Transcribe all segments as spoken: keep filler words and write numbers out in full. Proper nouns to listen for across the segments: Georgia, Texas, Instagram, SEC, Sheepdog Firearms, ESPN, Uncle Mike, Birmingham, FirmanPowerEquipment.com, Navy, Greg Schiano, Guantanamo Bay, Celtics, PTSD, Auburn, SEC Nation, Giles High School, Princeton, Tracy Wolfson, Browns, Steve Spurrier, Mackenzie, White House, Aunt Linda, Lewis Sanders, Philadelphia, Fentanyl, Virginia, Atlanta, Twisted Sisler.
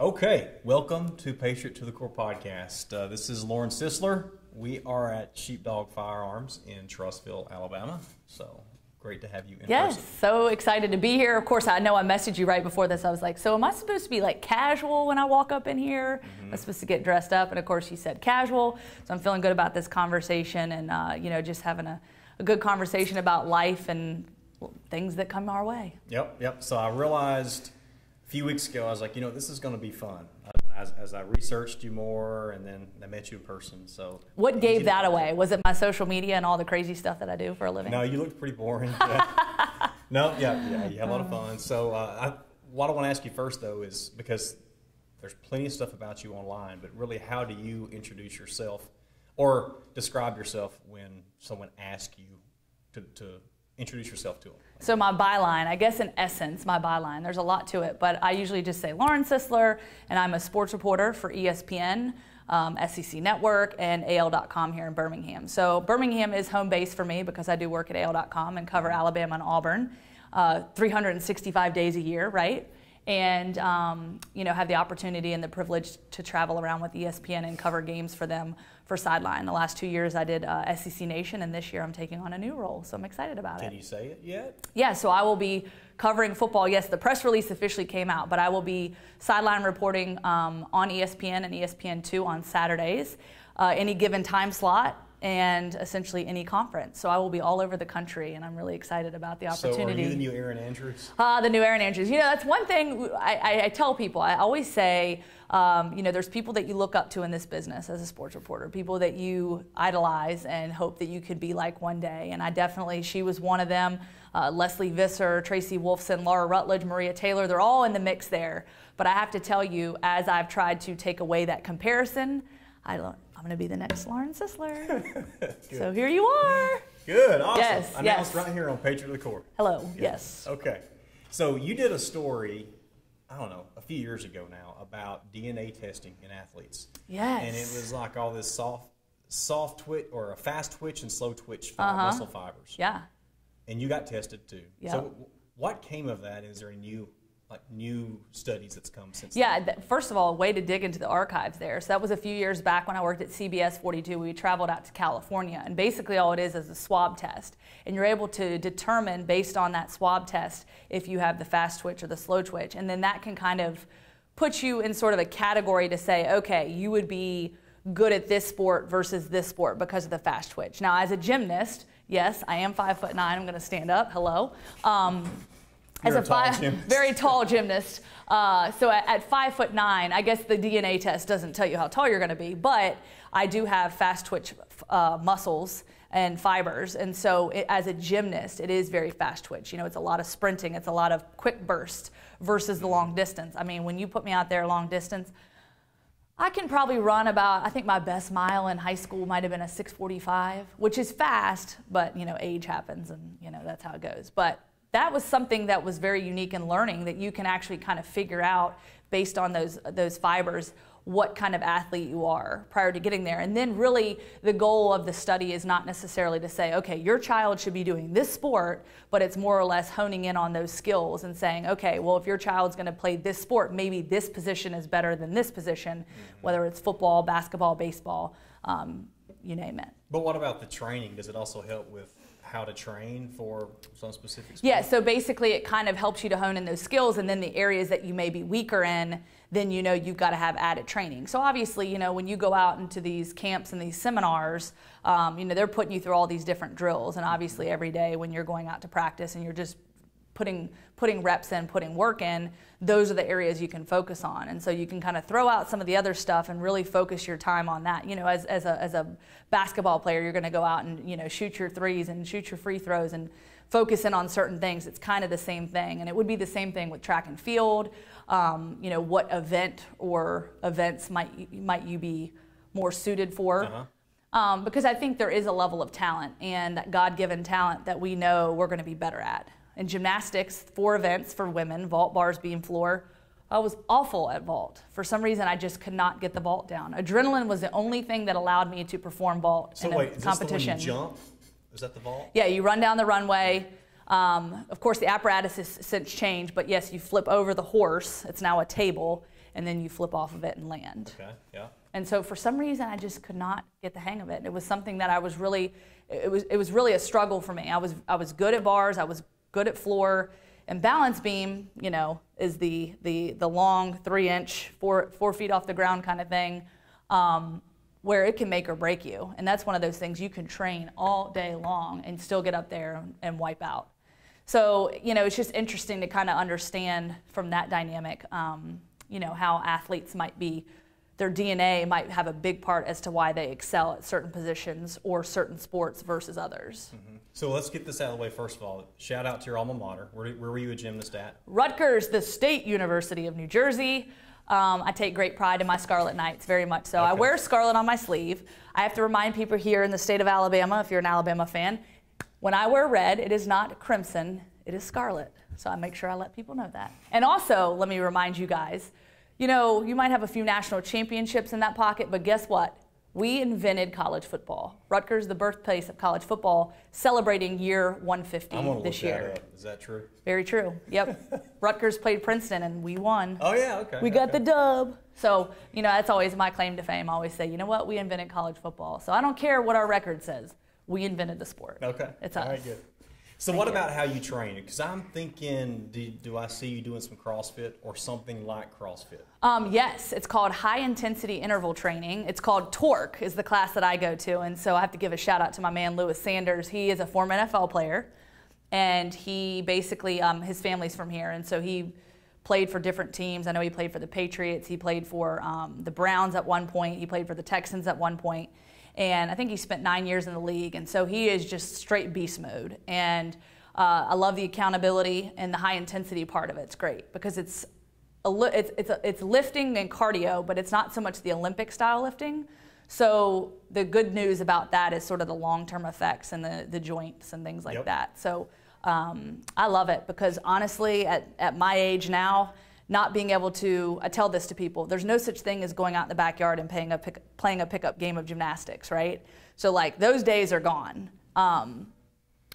Okay, welcome to Patriot to the Core podcast. Uh, this is Lauren Sisler. We are at Sheepdog Firearms in Trussville, Alabama. So great to have you in yes, person. Yes, so excited to be here. Of course, I know I messaged you right before this. I was like, so am I supposed to be like casual when I walk up in here? Mm-hmm. I'm supposed to get dressed up. And of course, you said casual. So I'm feeling good about this conversation and, uh, you know, just having a, a good conversation about life and things that come our way. Yep, yep. So I realized a few weeks ago, I was like, you know, this is going to be fun. As, as I researched you more, and then I met you in person. So what gave that away? Was it my social media and all the crazy stuff that I do for a living? No, you looked pretty boring. Yeah. no, yeah, yeah, you had a lot of fun. So uh, I, what I want to ask you first, though, is because there's plenty of stuff about you online, but really, how do you introduce yourself or describe yourself when someone asks you to, to introduce yourself to them? So my byline, I guess in essence, my byline, there's a lot to it, but I usually just say Lauren Sisler, and I'm a sports reporter for E S P N, um, S E C Network, and A L dot com here in Birmingham. So Birmingham is home base for me because I do work at A L dot com and cover Alabama and Auburn uh, three hundred sixty-five days a year, right? And, um, you know, have the opportunity and the privilege to travel around with E S P N and cover games for them for Sideline. The last two years I did uh, S E C Nation, and this year I'm taking on a new role, so I'm excited about it. Can you say it yet? Yeah, so I will be covering football. Yes, the press release officially came out, but I will be Sideline reporting um, on E S P N and E S P N two on Saturdays, uh, any given time slot, and essentially any conference. So I will be all over the country, and I'm really excited about the opportunity. So are you the new Aaron Andrews? Uh, the new Aaron Andrews. You know, that's one thing I, I, I tell people. I always say, um, you know, there's people that you look up to in this business as a sports reporter, people that you idolize and hope that you could be like one day. And I definitely, she was one of them. Uh, Leslie Visser, Tracy Wolfson, Laura Rutledge, Maria Taylor, they're all in the mix there. But I have to tell you, as I've tried to take away that comparison, I don't, I'm going to be the next Lauren Sisler. So here you are. Good. Awesome. Yes, announced yes. right here on Patriot to the Core. Hello. Yes. yes. Okay. So you did a story, I don't know, a few years ago now about D N A testing in athletes. Yes. And it was like all this soft, soft twitch or a fast twitch and slow twitch uh-huh. muscle fibers. Yeah. And you got tested too. Yep. So what came of that? Is there a new Like new studies that's come since yeah then. First of all, a way to dig into the archives there. So that was a few years back when I worked at C B S forty-two. We traveled out to California, and basically all it is is a swab test, and you're able to determine based on that swab test if you have the fast twitch or the slow twitch, and then that can kind of put you in sort of a category to say, okay, you would be good at this sport versus this sport because of the fast twitch. Now, as a gymnast, yes, I am five foot nine. I'm going to stand up. Hello. um As a, a tall five, very tall gymnast. Uh, so at, at five foot nine, I guess the D N A test doesn't tell you how tall you're going to be, but I do have fast twitch uh, muscles and fibers, and so it, as a gymnast, it is very fast twitch. You know, it's a lot of sprinting, it's a lot of quick bursts versus the long distance. I mean, when you put me out there long distance, I can probably run about, I think my best mile in high school might have been a six forty-five, which is fast, but you know, age happens, and you know, that's how it goes. But that was something that was very unique in learning, that you can actually kind of figure out based on those those fibers what kind of athlete you are prior to getting there. And then really the goal of the study is not necessarily to say, okay, your child should be doing this sport, but it's more or less honing in on those skills and saying, okay, well, if your child's going to play this sport, maybe this position is better than this position, mm-hmm. whether it's football, basketball, baseball, um, you name it. But what about the training? Does it also help with how to train for some specific sport? Yeah, so basically it kind of helps you to hone in those skills, and then the areas that you may be weaker in, then you know you've got to have added training. So obviously, you know, when you go out into these camps and these seminars, um, you know, they're putting you through all these different drills, and obviously every day when you're going out to practice and you're just putting putting reps in, putting work in, those are the areas you can focus on. And so you can kind of throw out some of the other stuff and really focus your time on that. You know, as, as, a, as a basketball player, you're going to go out and, you know, shoot your threes and shoot your free throws and focus in on certain things. It's kind of the same thing. And it would be the same thing with track and field. Um, you know, what event or events might, might you be more suited for? Uh-huh. Um, because I think there is a level of talent and that God-given talent that we know we're going to be better at. In gymnastics, four events for women, vault, bars, beam, floor. I was awful at vault. For some reason, I just could not get the vault down. Adrenaline was the only thing that allowed me to perform vault so in a wait, is competition. This the one you jump? Is that the vault? Yeah, you run down the runway. Um, of course, the apparatus has since changed, but yes, you flip over the horse. It's now a table. and then you flip off of it and land. Okay, yeah. And so for some reason, I just could not get the hang of it. It was something that I was really, it was it was really a struggle for me. I was I was good at bars, I was good at floor, and balance beam, you know, is the the the long three inch, four four feet off the ground kind of thing, um, where it can make or break you. And that's one of those things you can train all day long and still get up there and wipe out. So, you know, it's just interesting to kind of understand from that dynamic, um, you know, how athletes might be, their D N A might have a big part as to why they excel at certain positions or certain sports versus others. Mm-hmm. So let's get this out of the way first of all. Shout out to your alma mater. Where, where were you a gymnast at? Rutgers, the State University of New Jersey. Um, I take great pride in my Scarlet Knights, very much so. Okay. I wear scarlet on my sleeve. I have to remind people here in the state of Alabama, if you're an Alabama fan, when I wear red, it is not crimson, it is scarlet. So I make sure I let people know that. And also, let me remind you guys, you know, you might have a few national championships in that pocket, but guess what? We invented college football. Rutgers, the birthplace of college football, celebrating year one fifty I'm gonna this look year. That up. Is that true? Very true. Yep. Rutgers played Princeton and we won. Oh yeah, okay. We got okay. the dub. So, you know, that's always my claim to fame. I always say, you know what? We invented college football. So I don't care what our record says. We invented the sport. Okay. It's us. All right, good. So Thank what you. about how you train? Because I'm thinking, do, do I see you doing some CrossFit or something like CrossFit? Um, yes. It's called high-intensity interval training. It's called Torque is the class that I go to. And so I have to give a shout-out to my man, Lewis Sanders. He is a former N F L player, and he basically, um, his family's from here, and so he played for different teams. I know he played for the Patriots. He played for um, the Browns at one point. He played for the Texans at one point. And I think he spent nine years in the league, and so he is just straight beast mode. And uh, I love the accountability and the high intensity part of it. It's great because it's a li it's it's, a, it's lifting and cardio, but it's not so much the Olympic style lifting. So the good news about that is sort of the long term effects and the the joints and things like yep. that. So um, I love it because honestly, at at my age now, not being able to, I tell this to people, there's no such thing as going out in the backyard and paying a pick, playing a pickup game of gymnastics, right? So like those days are gone. Um,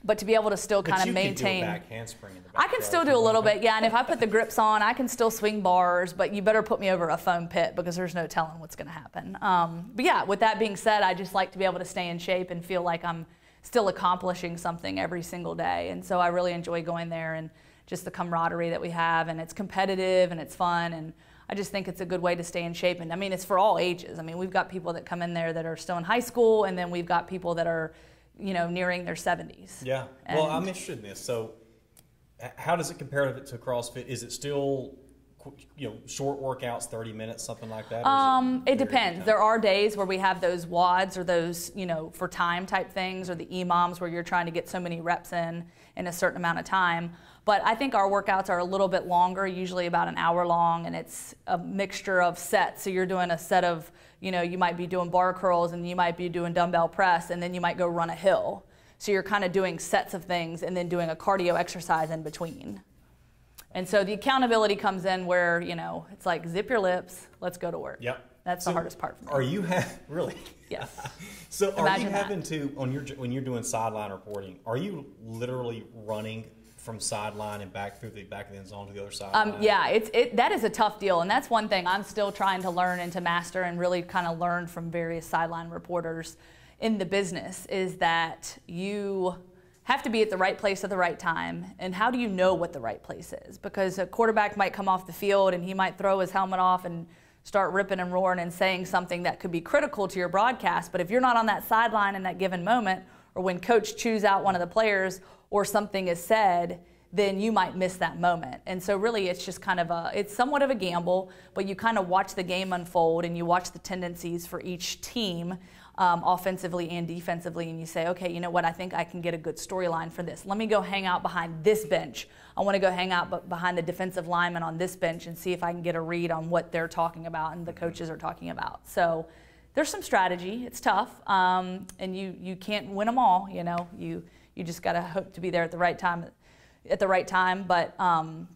but to be able to still kind of maintain. Can do a back handspring in the backyard. I can still do a little bit, yeah. And if I put the grips on, I can still swing bars, but you better put me over a foam pit because there's no telling what's going to happen. Um, but yeah, with that being said, I just like to be able to stay in shape and feel like I'm still accomplishing something every single day. And so I really enjoy going there and just the camaraderie that we have, and it's competitive and it's fun, and I just think it's a good way to stay in shape. And I mean, it's for all ages. I mean, we've got people that come in there that are still in high school, and then we've got people that are, you know, nearing their seventies. Yeah. And well, I'm interested in this. So, how does it compare to CrossFit? Is it still, you know, short workouts, thirty minutes, something like that? Um, it, it depends. There are days where we have those W O Ds or those, you know, for time type things, or the E M O Ms where you're trying to get so many reps in in a certain amount of time. But I think our workouts are a little bit longer, usually about an hour long, and it's a mixture of sets. So you're doing a set of, you know, you might be doing bar curls, and you might be doing dumbbell press, and then you might go run a hill. So you're kind of doing sets of things and then doing a cardio exercise in between. And so the accountability comes in where, you know, it's like zip your lips, let's go to work. Yep. That's so the hardest part for me. Are you ha really? Yes. So are Imagine you having that. to, on your, when you're doing sideline reporting, are you literally running from sideline and back through the back of the end zone to the other side? Um, yeah, it's, it, that is a tough deal, and that's one thing I'm still trying to learn and to master and really kind of learn from various sideline reporters in the business, is that you have to be at the right place at the right time. And how do you know what the right place is? Because a quarterback might come off the field and he might throw his helmet off and start ripping and roaring and saying something that could be critical to your broadcast, but if you're not on that sideline in that given moment, or when coach chews out one of the players or something is said, then you might miss that moment. And so really it's just kind of a, it's somewhat of a gamble, but you kind of watch the game unfold and you watch the tendencies for each team, um, offensively and defensively, and you say, okay, you know what, I think I can get a good storyline for this. Let me go hang out behind this bench. I want to go hang out behind the defensive lineman on this bench and see if I can get a read on what they're talking about and the coaches are talking about. So there's some strategy, it's tough, um, and you, you can't win them all, you know. You, You just gotta hope to be there at the right time, at the right time. But um,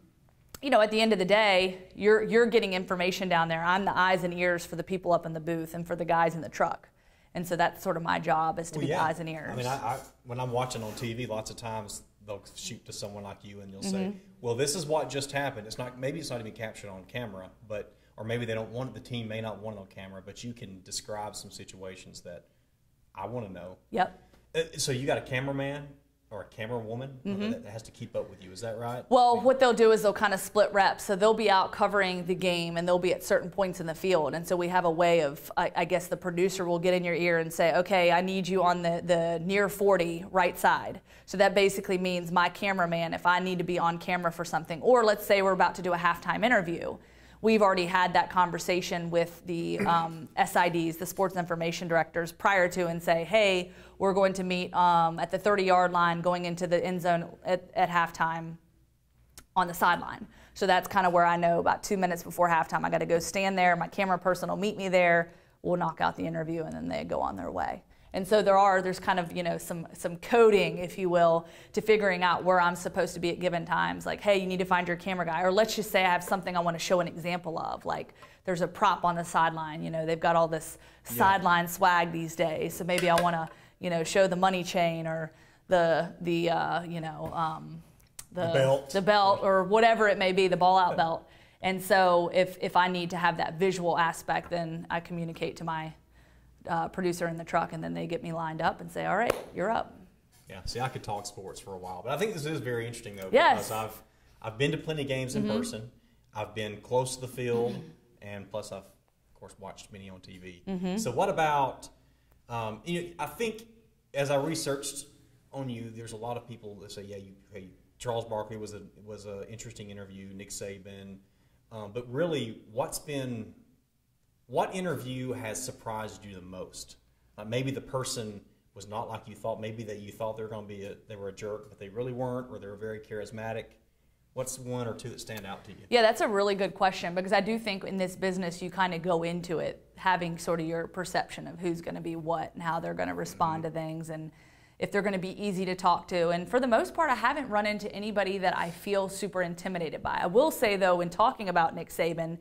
you know, at the end of the day, you're you're getting information down there. I'm the eyes and ears for the people up in the booth and for the guys in the truck, and so that's sort of my job, is to well, be yeah. the eyes and ears. I mean, I, I, when I'm watching on T V, lots of times they'll shoot to someone like you, and you'll mm-hmm. say, "Well, this is what just happened." It's not maybe it's not even captured on camera, but or maybe they don't want it, the team may not want it on camera, but you can describe some situations that I want to know. Yep. So you got a cameraman or a camera woman mm-hmm. that has to keep up with you, is that right? Well, what they'll do is they'll kind of split reps. So they'll be out covering the game and they'll be at certain points in the field. And so we have a way of, I, I guess the producer will get in your ear and say, okay, I need you on the, the near forty right side. So that basically means my cameraman, if I need to be on camera for something, or let's say we're about to do a halftime interview, we've already had that conversation with the um, S I Ds, the sports information directors, prior to and say, hey, we're going to meet um, at the thirty-yard line going into the end zone at, at halftime on the sideline. So that's kind of where I know about two minutes before halftime, I got to go stand there. My camera person will meet me there. We'll knock out the interview, and then they go on their way. And so there are, there's kind of, you know, some some coding, if you will, to figuring out where I'm supposed to be at given times. Like, hey, you need to find your camera guy. Or let's just say I have something I want to show an example of. Like, there's a prop on the sideline. You know, they've got all this yeah. sideline swag these days. So maybe I want to, you know, show the money chain or the, the uh, you know, um, the, the, belt. the belt or whatever it may be, the ball-out belt. And so if, if I need to have that visual aspect, then I communicate to my Uh, producer in the truck, and then they get me lined up and say, all right, you're up. Yeah, see, I could talk sports for a while, but I think this is very interesting, though, yes. because I've, I've been to plenty of games in mm-hmm. person. I've been close to the field, mm-hmm. and plus I've, of course, watched many on T V. Mm-hmm. So what about, um, you know, I think as I researched on you, there's a lot of people that say, yeah, you, hey, Charles Barkley was a was an interesting interview, Nick Saban, um, but really what's been... What interview has surprised you the most? Uh, maybe the person was not like you thought. Maybe that you thought they were going to be a, they were a jerk, but they really weren't, or they were very charismatic. What's one or two that stand out to you? Yeah, that's a really good question, because I do think in this business you kind of go into it having sort of your perception of who's going to be what and how they're going to respond mm-hmm. to things and if they're going to be easy to talk to. And for the most part, I haven't run into anybody that I feel super intimidated by. I will say, though, when talking about Nick Saban,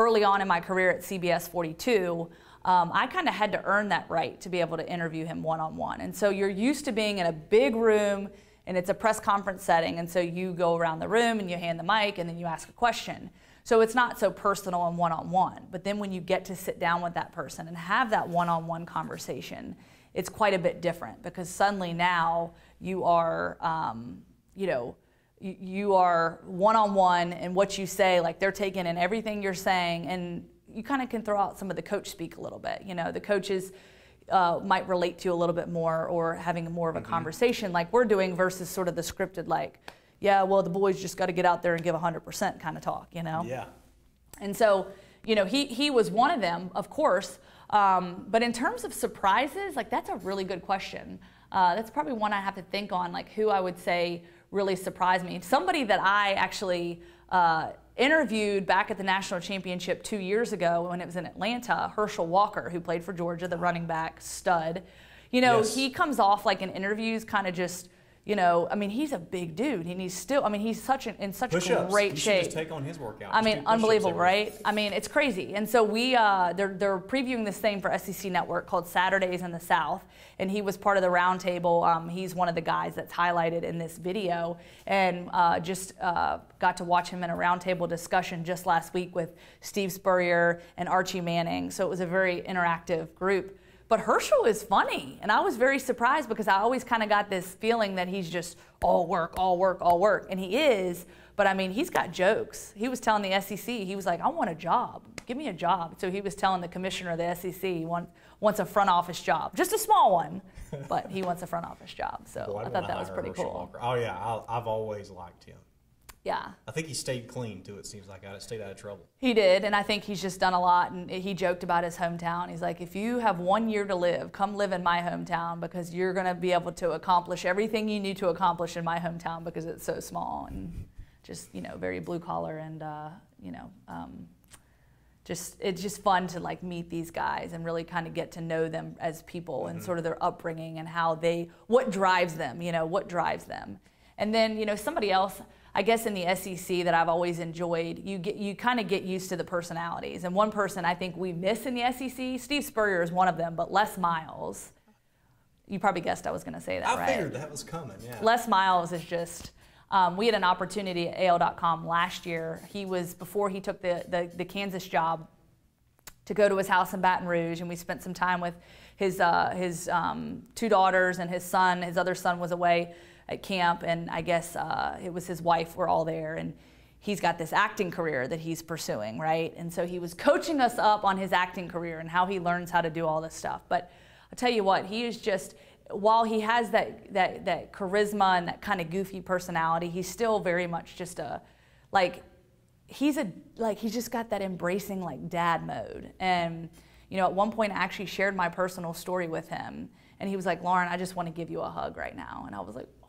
early on in my career at C B S forty-two, um, I kind of had to earn that right to be able to interview him one-on-one. And so you're used to being in a big room, and it's a press conference setting, and so you go around the room and you hand the mic and then you ask a question. So it's not so personal and one-on-one. But then when you get to sit down with that person and have that one-on-one conversation, it's quite a bit different, because suddenly now you are, um, you know, you are one-on-one, and what you say, like they're taking in everything you're saying, and you kind of can throw out some of the coach speak a little bit. You know, the coaches uh, might relate to you a little bit more, or having more of a mm-hmm. conversation like we're doing versus sort of the scripted, like, yeah, well, the boys just got to get out there and give one hundred percent kind of talk, you know? Yeah. And so, you know, he, he was one of them, of course, um, but in terms of surprises, like that's a really good question. Uh, that's probably one I have to think on, like who I would say really surprised me. Somebody that I actually uh, interviewed back at the national championship two years ago when it was in Atlanta, Herschel Walker, who played for Georgia, the running back stud. You know, yes. he comes off like in interviews kind of just, you know, I mean, he's a big dude, and he's still, I mean, he's such an, in such great shape. You should just take on his workout. I mean, unbelievable, right? I mean, it's crazy. And so we, uh, they're, they're previewing this thing for S E C Network called Saturdays in the South, and he was part of the roundtable. Um, he's one of the guys that's highlighted in this video, and uh, just uh, got to watch him in a roundtable discussion just last week with Steve Spurrier and Archie Manning. So it was a very interactive group. But Herschel is funny, and I was very surprised, because I always kind of got this feeling that he's just all work, all work, all work, and he is, but I mean, he's got jokes. He was telling the S E C, he was like, I want a job. Give me a job. So he was telling the commissioner of the S E C he want, wants a front office job, just a small one, but he wants a front office job. So Boy, I, I thought that was pretty Herschel cool. Walker. Oh, yeah, I, I've always liked him. Yeah. I think he stayed clean, too, it seems like. I stayed out of trouble. He did, and I think he's just done a lot. And he joked about his hometown. He's like, if you have one year to live, come live in my hometown, because you're going to be able to accomplish everything you need to accomplish in my hometown, because it's so small and just, you know, very blue-collar and, uh, you know, um, just it's just fun to, like, meet these guys and really kind of get to know them as people mm-hmm. and sort of their upbringing and how they, what drives them, you know, what drives them. And then, you know, somebody else... I guess in the S E C that I've always enjoyed, you get you kind of get used to the personalities. And one person I think we miss in the S E C, Steve Spurrier is one of them, but Les Miles. You probably guessed I was going to say that, I right? I figured that was coming, yeah. Les Miles is just, Um, we had an opportunity at A L dot com last year. He was, before he took the, the, the Kansas job, to go to his house in Baton Rouge, and we spent some time with his, uh, his um, two daughters and his son. His other son was away at camp, and I guess uh, it was his wife were all there, and he's got this acting career that he's pursuing, right? And so he was coaching us up on his acting career and how he learns how to do all this stuff. But I'll tell you what, he is just, while he has that, that, that charisma and that kind of goofy personality, he's still very much just a, like, he's a, like, he's just got that embracing, like, dad mode. And, you know, at one point I actually shared my personal story with him, and he was like, "Lauren, I just want to give you a hug right now." And I was like, oh.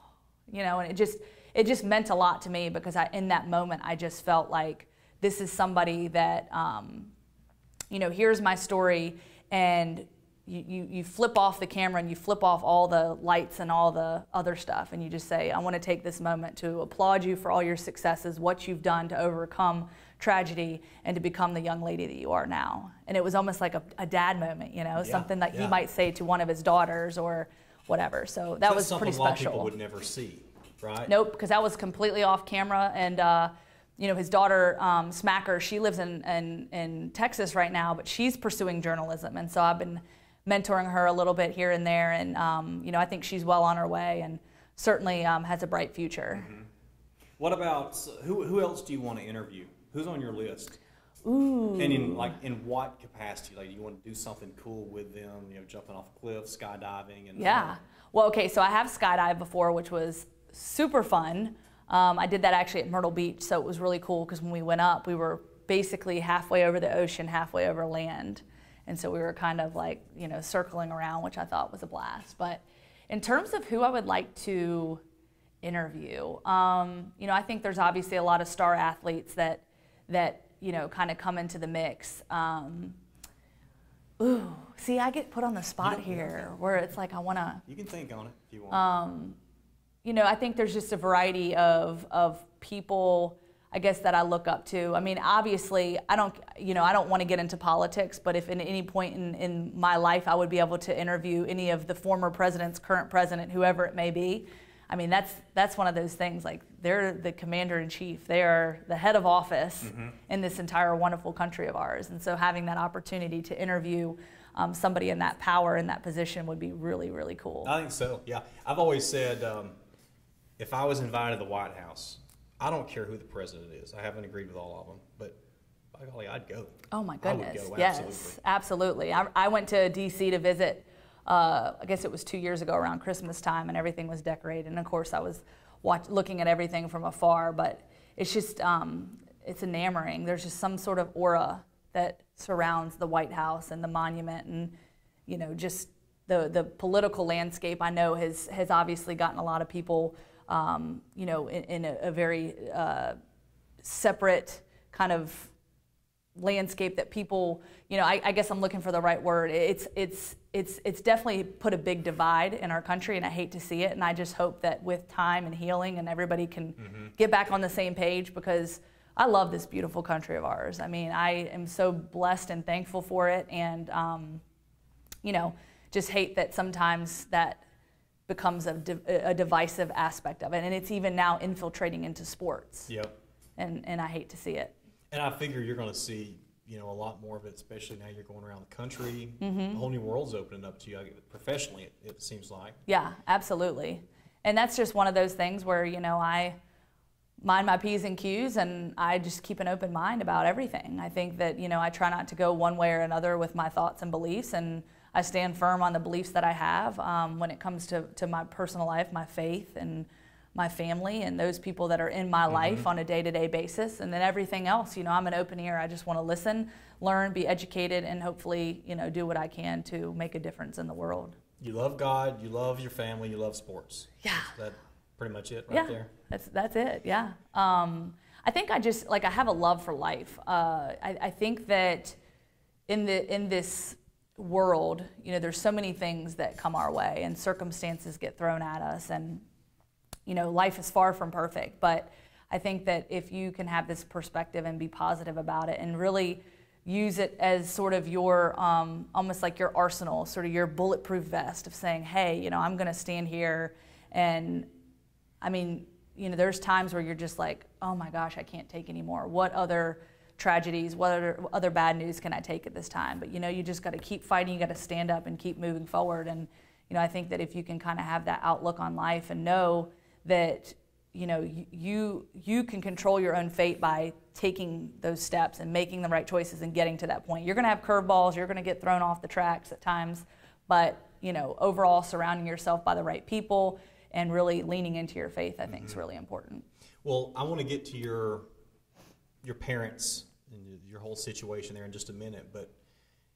You know, and it just, it just meant a lot to me, because I, in that moment, I just felt like this is somebody that, um, you know, here's my story, and you, you, you flip off the camera and you flip off all the lights and all the other stuff, and you just say, I want to take this moment to applaud you for all your successes, what you've done to overcome tragedy and to become the young lady that you are now. And it was almost like a, a dad moment, you know, yeah, something that yeah. he might say to one of his daughters or whatever. So that was pretty special. That's something a lot of people would never see. Right. Nope, because that was completely off camera. And, uh, you know, his daughter, um, Smacker, she lives in, in, in Texas right now, but she's pursuing journalism. And so I've been mentoring her a little bit here and there. And, um, you know, I think she's well on her way, and certainly um, has a bright future. Mm-hmm. What about, who, who else do you want to interview? Who's on your list? Ooh. And in, like, in what capacity? Like, you want to do something cool with them, you know, jumping off cliffs, skydiving? And yeah. All. Well, okay, so I have skydived before, which was super fun. Um, I did that actually at Myrtle Beach, so it was really cool, because when we went up, we were basically halfway over the ocean, halfway over land. And so we were kind of like, you know, circling around, which I thought was a blast. But in terms of who I would like to interview, um, you know, I think there's obviously a lot of star athletes that, that you know, kind of come into the mix. Um, ooh, see, I get put on the spot here where it's like I want to. You can think on it if you want. Um, You know, I think there's just a variety of, of people, I guess, that I look up to. I mean, obviously, I don't, you know, I don't want to get into politics, but if at any point in, in my life I would be able to interview any of the former presidents, current president, whoever it may be, I mean, that's, that's one of those things. Like, they're the commander-in-chief. They are the head of office mm-hmm. in this entire wonderful country of ours. And so having that opportunity to interview um, somebody in that power, in that position, would be really, really cool. I think so, yeah. I've always said... Um If I was invited to the White House, I don't care who the president is. I haven't agreed with all of them, but by golly, I'd go. Oh my goodness, I would go, absolutely. Yes, absolutely. I, I went to D C to visit, uh, I guess it was two years ago around Christmas time, and everything was decorated. And of course I was watch, looking at everything from afar, but it's just, um, it's enamoring. There's just some sort of aura that surrounds the White House and the monument, and, you know, just the, the political landscape, I know, has, has obviously gotten a lot of people Um, you know, in, in a, a very uh, separate kind of landscape that people, you know, I, I guess I'm looking for the right word. It's, it's, it's, it's definitely put a big divide in our country, and I hate to see it. And I just hope that with time and healing, and everybody can mm-hmm. get back on the same page, because I love this beautiful country of ours. I mean, I am so blessed and thankful for it. And, um, you know, just hate that sometimes that becomes a, de a divisive aspect of it, and it's even now infiltrating into sports. Yep. And and I hate to see it. And I figure you're going to see, you know, a lot more of it, especially now you're going around the country. Mm-hmm. The whole new world's opening up to you professionally. It, it seems like. Yeah, absolutely. And that's just one of those things where, you know, I mind my P's and Q's, and I just keep an open mind about everything. I think that, you know, I try not to go one way or another with my thoughts and beliefs, and I stand firm on the beliefs that I have um, when it comes to, to my personal life, my faith, and my family, and those people that are in my mm-hmm. life on a day-to-day basis. And then everything else, you know, I'm an open ear. I just want to listen, learn, be educated, and hopefully, you know, do what I can to make a difference in the world. You love God, you love your family, you love sports. Yeah. Is that pretty much it right yeah. there? That's, that's it, yeah. Um, I think I just, like, I have a love for life. Uh, I, I think that in the in this... world, you know, there's so many things that come our way, and circumstances get thrown at us, and, you know, life is far from perfect, but I think that if you can have this perspective and be positive about it, and really use it as sort of your, um, almost like your arsenal, sort of your bulletproof vest of saying, hey, you know, I'm going to stand here, and, I mean, you know, there's times where you're just like, oh my gosh, I can't take anymore. What other tragedies, what other, other bad news can I take at this time? But, you know, you just got to keep fighting. You got to stand up and keep moving forward. And, you know, I think that if you can kind of have that outlook on life and know that, you know, you, you can control your own fate by taking those steps and making the right choices and getting to that point. You're going to have curveballs. You're going to get thrown off the tracks at times. But, you know, overall surrounding yourself by the right people and really leaning into your faith, I think, mm-hmm. is really important. Well, I want to get to your, your parents and your whole situation there in just a minute. But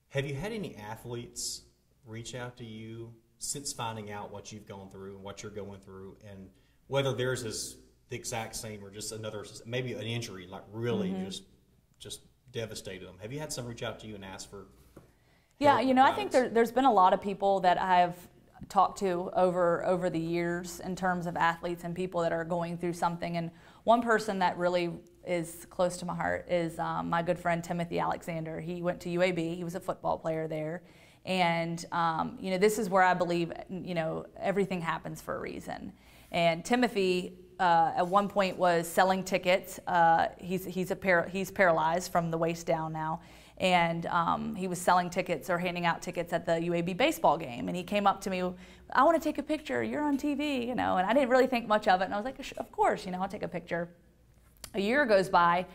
have you had any athletes reach out to you since finding out what you've gone through and what you're going through, and whether theirs is the exact same or just another, maybe an injury, like really mm-hmm. just just devastated them? Have you had some reach out to you and ask for Yeah, you know, guidance? I think there, there's been a lot of people that I've talked to over over the years in terms of athletes and people that are going through something. And one person that really is close to my heart is um, my good friend Timothy Alexander. He went to U A B. He was a football player there. And, um, you know, this is where I believe, you know, everything happens for a reason. And Timothy, uh, at one point, was selling tickets. Uh, he's he's a par he's paralyzed from the waist down now, and um, he was selling tickets or handing out tickets at the U A B baseball game. And he came up to me, I want to take a picture. You're on T V, you know. And I didn't really think much of it. And I was like, of course, you know, I'll take a picture. A year goes by,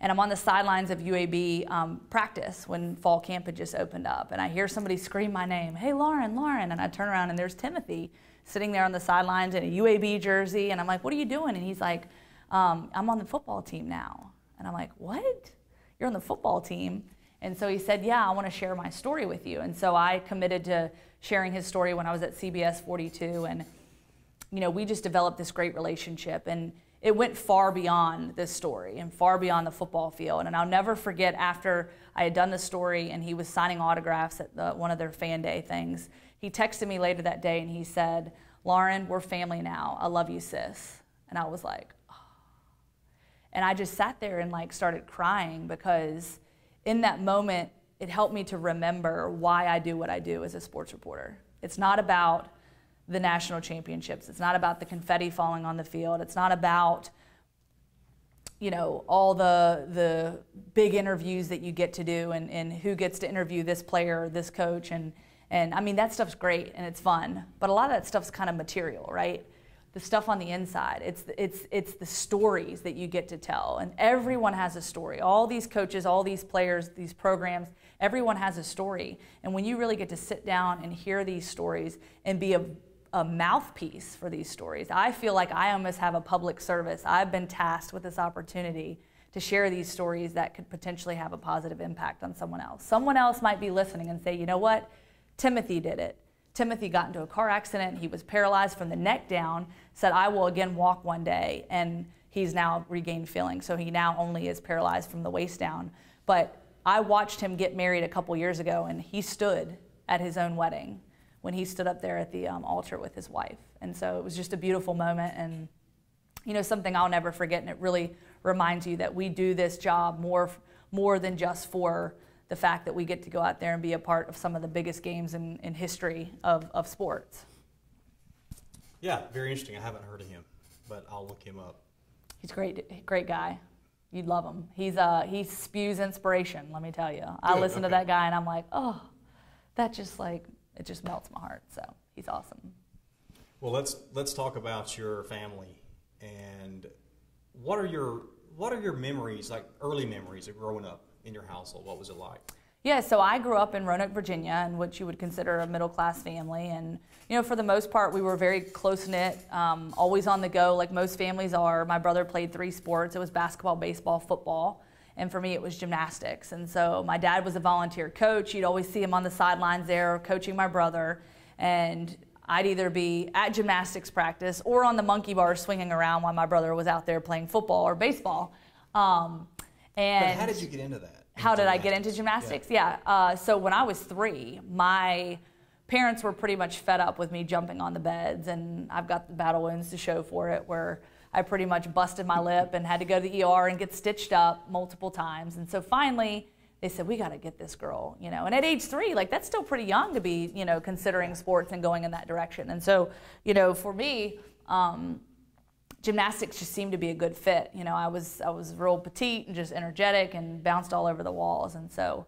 and I'm on the sidelines of U A B um, practice when fall camp had just opened up, and I hear somebody scream my name, "Hey, Lauren, Lauren!" And I turn around, and there's Timothy sitting there on the sidelines in a U A B jersey, and I'm like, what are you doing? And he's like, um, I'm on the football team now. And I'm like, what? You're on the football team? And so he said, yeah, I want to share my story with you. And so I committed to sharing his story when I was at C B S forty-two, and you know, we just developed this great relationship, and it went far beyond this story and far beyond the football field. And I'll never forget, after I had done the story and he was signing autographs at the, one of their fan day things, he texted me later that day and he said, "Lauren, we're family now. I love you, sis." And I was like, oh. And I just sat there and like started crying, because in that moment, it helped me to remember why I do what I do as a sports reporter. It's not about the national championships. It's not about the confetti falling on the field. It's not about, you know, all the the big interviews that you get to do, and, and who gets to interview this player or this coach. And, and I mean, that stuff's great and it's fun, but a lot of that stuff's kind of material, right? The stuff on the inside, it's, it's, it's the stories that you get to tell. And everyone has a story. All these coaches, all these players, these programs, everyone has a story. And when you really get to sit down and hear these stories and be a a mouthpiece for these stories. I feel like I almost have a public service. I've been tasked with this opportunity to share these stories that could potentially have a positive impact on someone else. Someone else might be listening and say, you know what? Timothy did it. Timothy got into a car accident. He was paralyzed from the neck down, said, I will again walk one day. And he's now regained feeling. So he now only is paralyzed from the waist down. But I watched him get married a couple years ago, and he stood at his own wedding when he stood up there at the um, altar with his wife. And so it was just a beautiful moment, and you know, something I'll never forget. And it really reminds you that we do this job more, more than just for the fact that we get to go out there and be a part of some of the biggest games in, in history of, of sports. Yeah, very interesting. I haven't heard of him, but I'll look him up. He's a great, great guy. You'd love him. He's, uh, he spews inspiration, let me tell you. I Good, listen okay. to that guy, and I'm like, oh, that just like, it just melts my heart. So he's awesome. Well, let's let's talk about your family. And what are your what are your memories, like early memories of growing up in your household? What was it like? Yeah, so I grew up in Roanoke, Virginia, in what you would consider a middle class family. And you know, for the most part, we were very close knit, um, always on the go, like most families are. My brother played three sports. It was basketball, baseball, football. And for me, it was gymnastics. And so my dad was a volunteer coach. You'd always see him on the sidelines there coaching my brother. And I'd either be at gymnastics practice or on the monkey bar swinging around while my brother was out there playing football or baseball. Um, and but how did you get into that? How did I get into gymnastics? Yeah. yeah. Uh, so when I was three, my parents were pretty much fed up with me jumping on the beds. And I've got the battle wounds to show for it, where I pretty much busted my lip and had to go to the E R and get stitched up multiple times. And so finally, they said, we got to get this girl, you know. And at age three, like, that's still pretty young to be, you know, considering sports and going in that direction. And so, you know, for me, um, gymnastics just seemed to be a good fit. You know, I was I was real petite and just energetic and bounced all over the walls, and so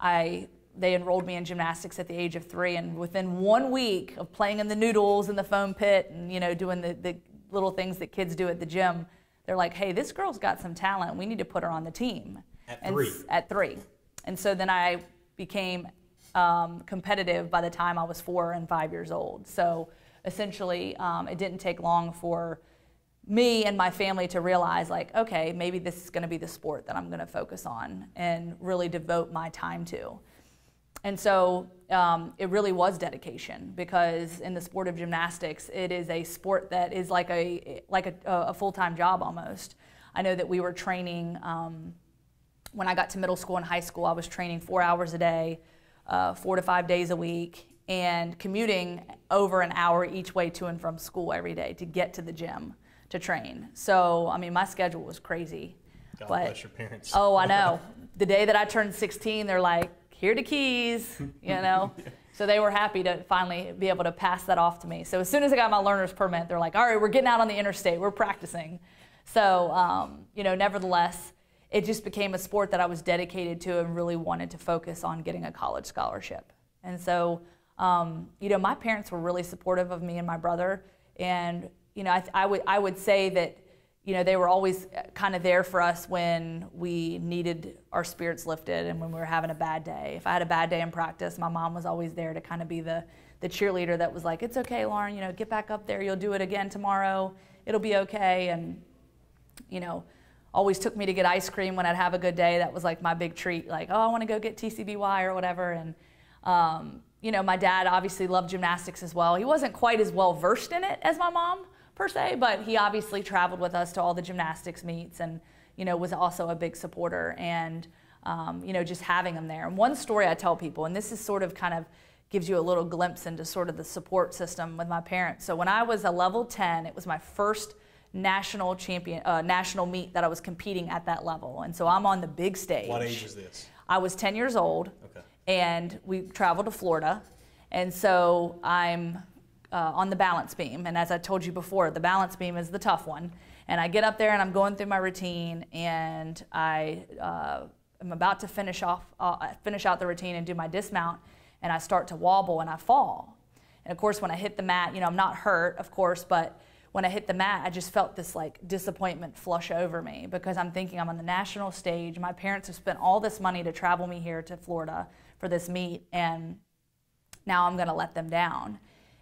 I they enrolled me in gymnastics at the age of three, and within one week of playing in the noodles and the foam pit and, you know, doing the, the little things that kids do at the gym, they're like, hey, this girl's got some talent. We need to put her on the team. At and three. At three. And so then I became um, competitive by the time I was four and five years old. So essentially, um, it didn't take long for me and my family to realize, like, okay, maybe this is going to be the sport that I'm going to focus on and really devote my time to. And so um, it really was dedication, because in the sport of gymnastics, it is a sport that is like a like a, a full-time job almost. I know that we were training, um, when I got to middle school and high school, I was training four hours a day, uh, four to five days a week, and commuting over an hour each way to and from school every day to get to the gym to train. So, I mean, my schedule was crazy. God but, bless your parents. Oh, I know. The day that I turned sixteen, they're like, here are the keys, you know? Yeah. So they were happy to finally be able to pass that off to me. So as soon as I got my learner's permit, they're like, all right, we're getting out on the interstate, we're practicing. So, um, you know, nevertheless, it just became a sport that I was dedicated to and really wanted to focus on getting a college scholarship. And so, um, you know, my parents were really supportive of me and my brother, and you know, I, I would I would say that, you know, they were always kind of there for us when we needed our spirits lifted and when we were having a bad day. If I had a bad day in practice, my mom was always there to kind of be the the cheerleader that was like, "It's okay, Lauren. You know, get back up there. You'll do it again tomorrow. It'll be okay." And you know, always took me to get ice cream when I'd have a good day. That was like my big treat. Like, "Oh, I want to go get T C B Y or whatever." And um, you know, my dad obviously loved gymnastics as well. He wasn't quite as well versed in it as my mom, per se, but he obviously traveled with us to all the gymnastics meets and, you know, was also a big supporter, and, um, you know, just having him there. And one story I tell people, and this is sort of kind of gives you a little glimpse into sort of the support system with my parents. So when I was a level ten, it was my first national champion, uh, national meet that I was competing at that level. And so I'm on the big stage. What age is this? I was ten years old. Okay. And we traveled to Florida. And so I'm Uh, on the balance beam, and as I told you before, the balance beam is the tough one, and I get up there and I'm going through my routine, and I uh, am about to finish off uh, finish out the routine and do my dismount, and I start to wobble and I fall, and of course when I hit the mat, you know, I'm not hurt, of course, but when I hit the mat, I just felt this like disappointment flush over me, because I'm thinking, I'm on the national stage, my parents have spent all this money to travel me here to Florida for this meet, and now I'm gonna let them down.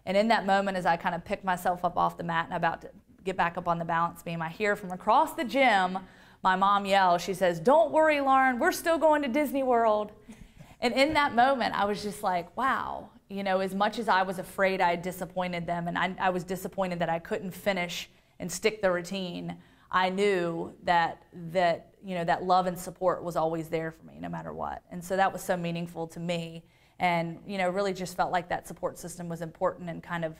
And in that moment, as I kind of pick myself up off the mat and about to get back up on the balance beam, I hear from across the gym, my mom yell, she says, "Don't worry, Lauren, we're still going to Disney World." And in that moment, I was just like, wow, you know, as much as I was afraid I disappointed them, and I, I was disappointed that I couldn't finish and stick the routine, I knew that, that, you know, that love and support was always there for me no matter what. And so that was so meaningful to me. And, you know, really just felt like that support system was important and kind of,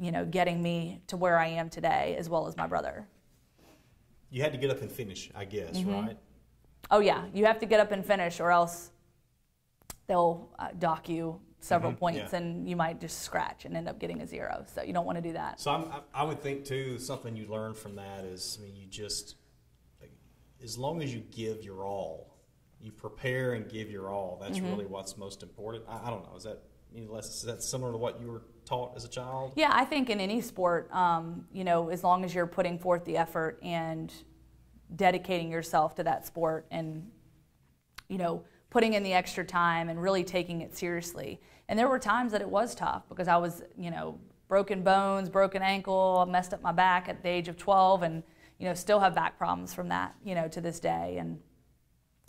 you know, getting me to where I am today, as well as my brother. You had to get up and finish, I guess, mm-hmm. right? Oh, yeah. You have to get up and finish, or else they'll uh, dock you several mm-hmm. points, yeah. and you might just scratch and end up getting a zero. So you don't want to do that. So I'm, I would think, too, something you learn from that is, I mean, you just, like, as long as you give your all, you prepare and give your all. That's mm-hmm. really what's most important. I, I don't know. Is that you know, is that similar to what you were taught as a child? Yeah, I think in any sport, um, you know, as long as you're putting forth the effort and dedicating yourself to that sport, and you know, putting in the extra time and really taking it seriously. And there were times that it was tough, because I was, you know, broken bones, broken ankle, messed up my back at the age of twelve, and you know, still have back problems from that, you know, to this day. And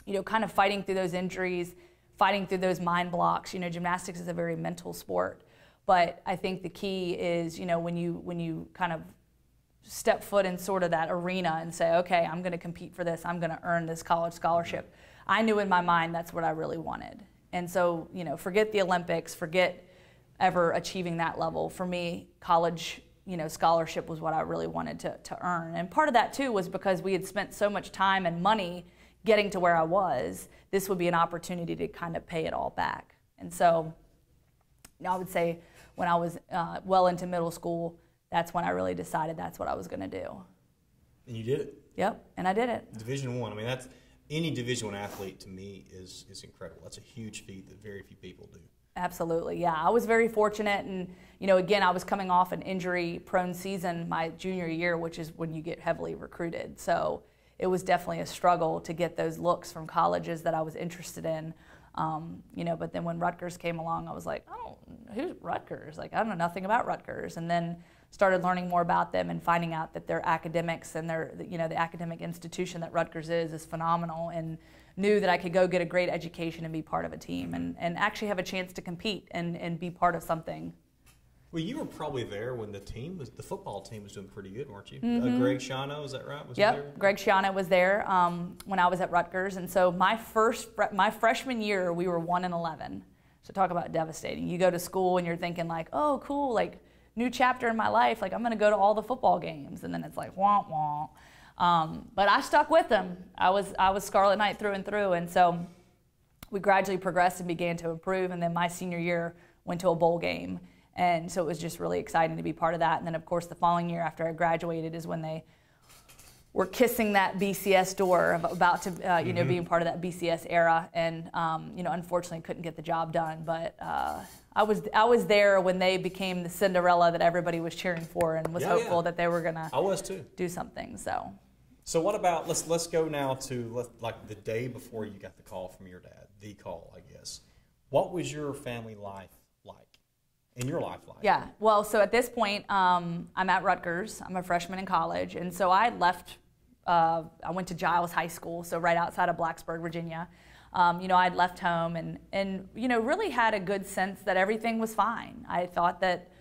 you know, kind of fighting through those injuries, fighting through those mind blocks. You know, gymnastics is a very mental sport, but I think the key is, you know, when you when you kind of step foot in sort of that arena and say, okay, I'm going to compete for this, I'm going to earn this college scholarship. I knew in my mind that's what I really wanted, and so you know, forget the Olympics, forget ever achieving that level. For me, college, you know, scholarship was what I really wanted to to earn, and part of that too was because we had spent so much time and money getting to where I was. This would be an opportunity to kind of pay it all back. And so, you know, I would say when I was uh, well into middle school, that's when I really decided that's what I was going to do. And you did it. Yep, and I did it. Division One. I. I mean, that's any Division One athlete to me is is incredible. That's a huge feat that very few people do. Absolutely, yeah. I was very fortunate, and you know, again, I was coming off an injury-prone season my junior year, which is when you get heavily recruited. So it was definitely a struggle to get those looks from colleges that I was interested in. Um, you know, but then when Rutgers came along, I was like, oh, who's Rutgers? Like, I don't know nothing about Rutgers. And then started learning more about them and finding out that their academics and their, you know, the academic institution that Rutgers is is phenomenal, and knew that I could go get a great education and be part of a team and, and actually have a chance to compete and, and be part of something. Well, you were probably there when the team was, the football team was doing pretty good, weren't you? Mm-hmm. uh, Greg Schiano, is that right? Was yep, there? Greg Schiano was there um, when I was at Rutgers, and so my first, my freshman year, we were one and eleven. So talk about devastating. You go to school and you're thinking like, oh, cool, like. New chapter in my life, like I'm going to go to all the football games, and then it's like womp womp. Um, but I stuck with them. I was I was Scarlet Knight through and through, and so we gradually progressed and began to improve. And then my senior year went to a bowl game, and so it was just really exciting to be part of that. And then of course the following year after I graduated is when they were kissing that B C S door, about to uh, you mm-hmm. know being part of that B C S era, and um, you know unfortunately couldn't get the job done, but. Uh, I was I was there when they became the Cinderella that everybody was cheering for and was yeah, hopeful yeah. that they were gonna I was too. do something. So, so what about let's let's go now to let's, like the day before you got the call from your dad, the call I guess. What was your family life like? In your life like? Yeah. Well, so at this point, um, I'm at Rutgers. I'm a freshman in college, and so I left. Uh, I went to Giles High School, so right outside of Blacksburg, Virginia. Um, you know, I'd left home and, and, you know, really had a good sense that everything was fine. I thought that,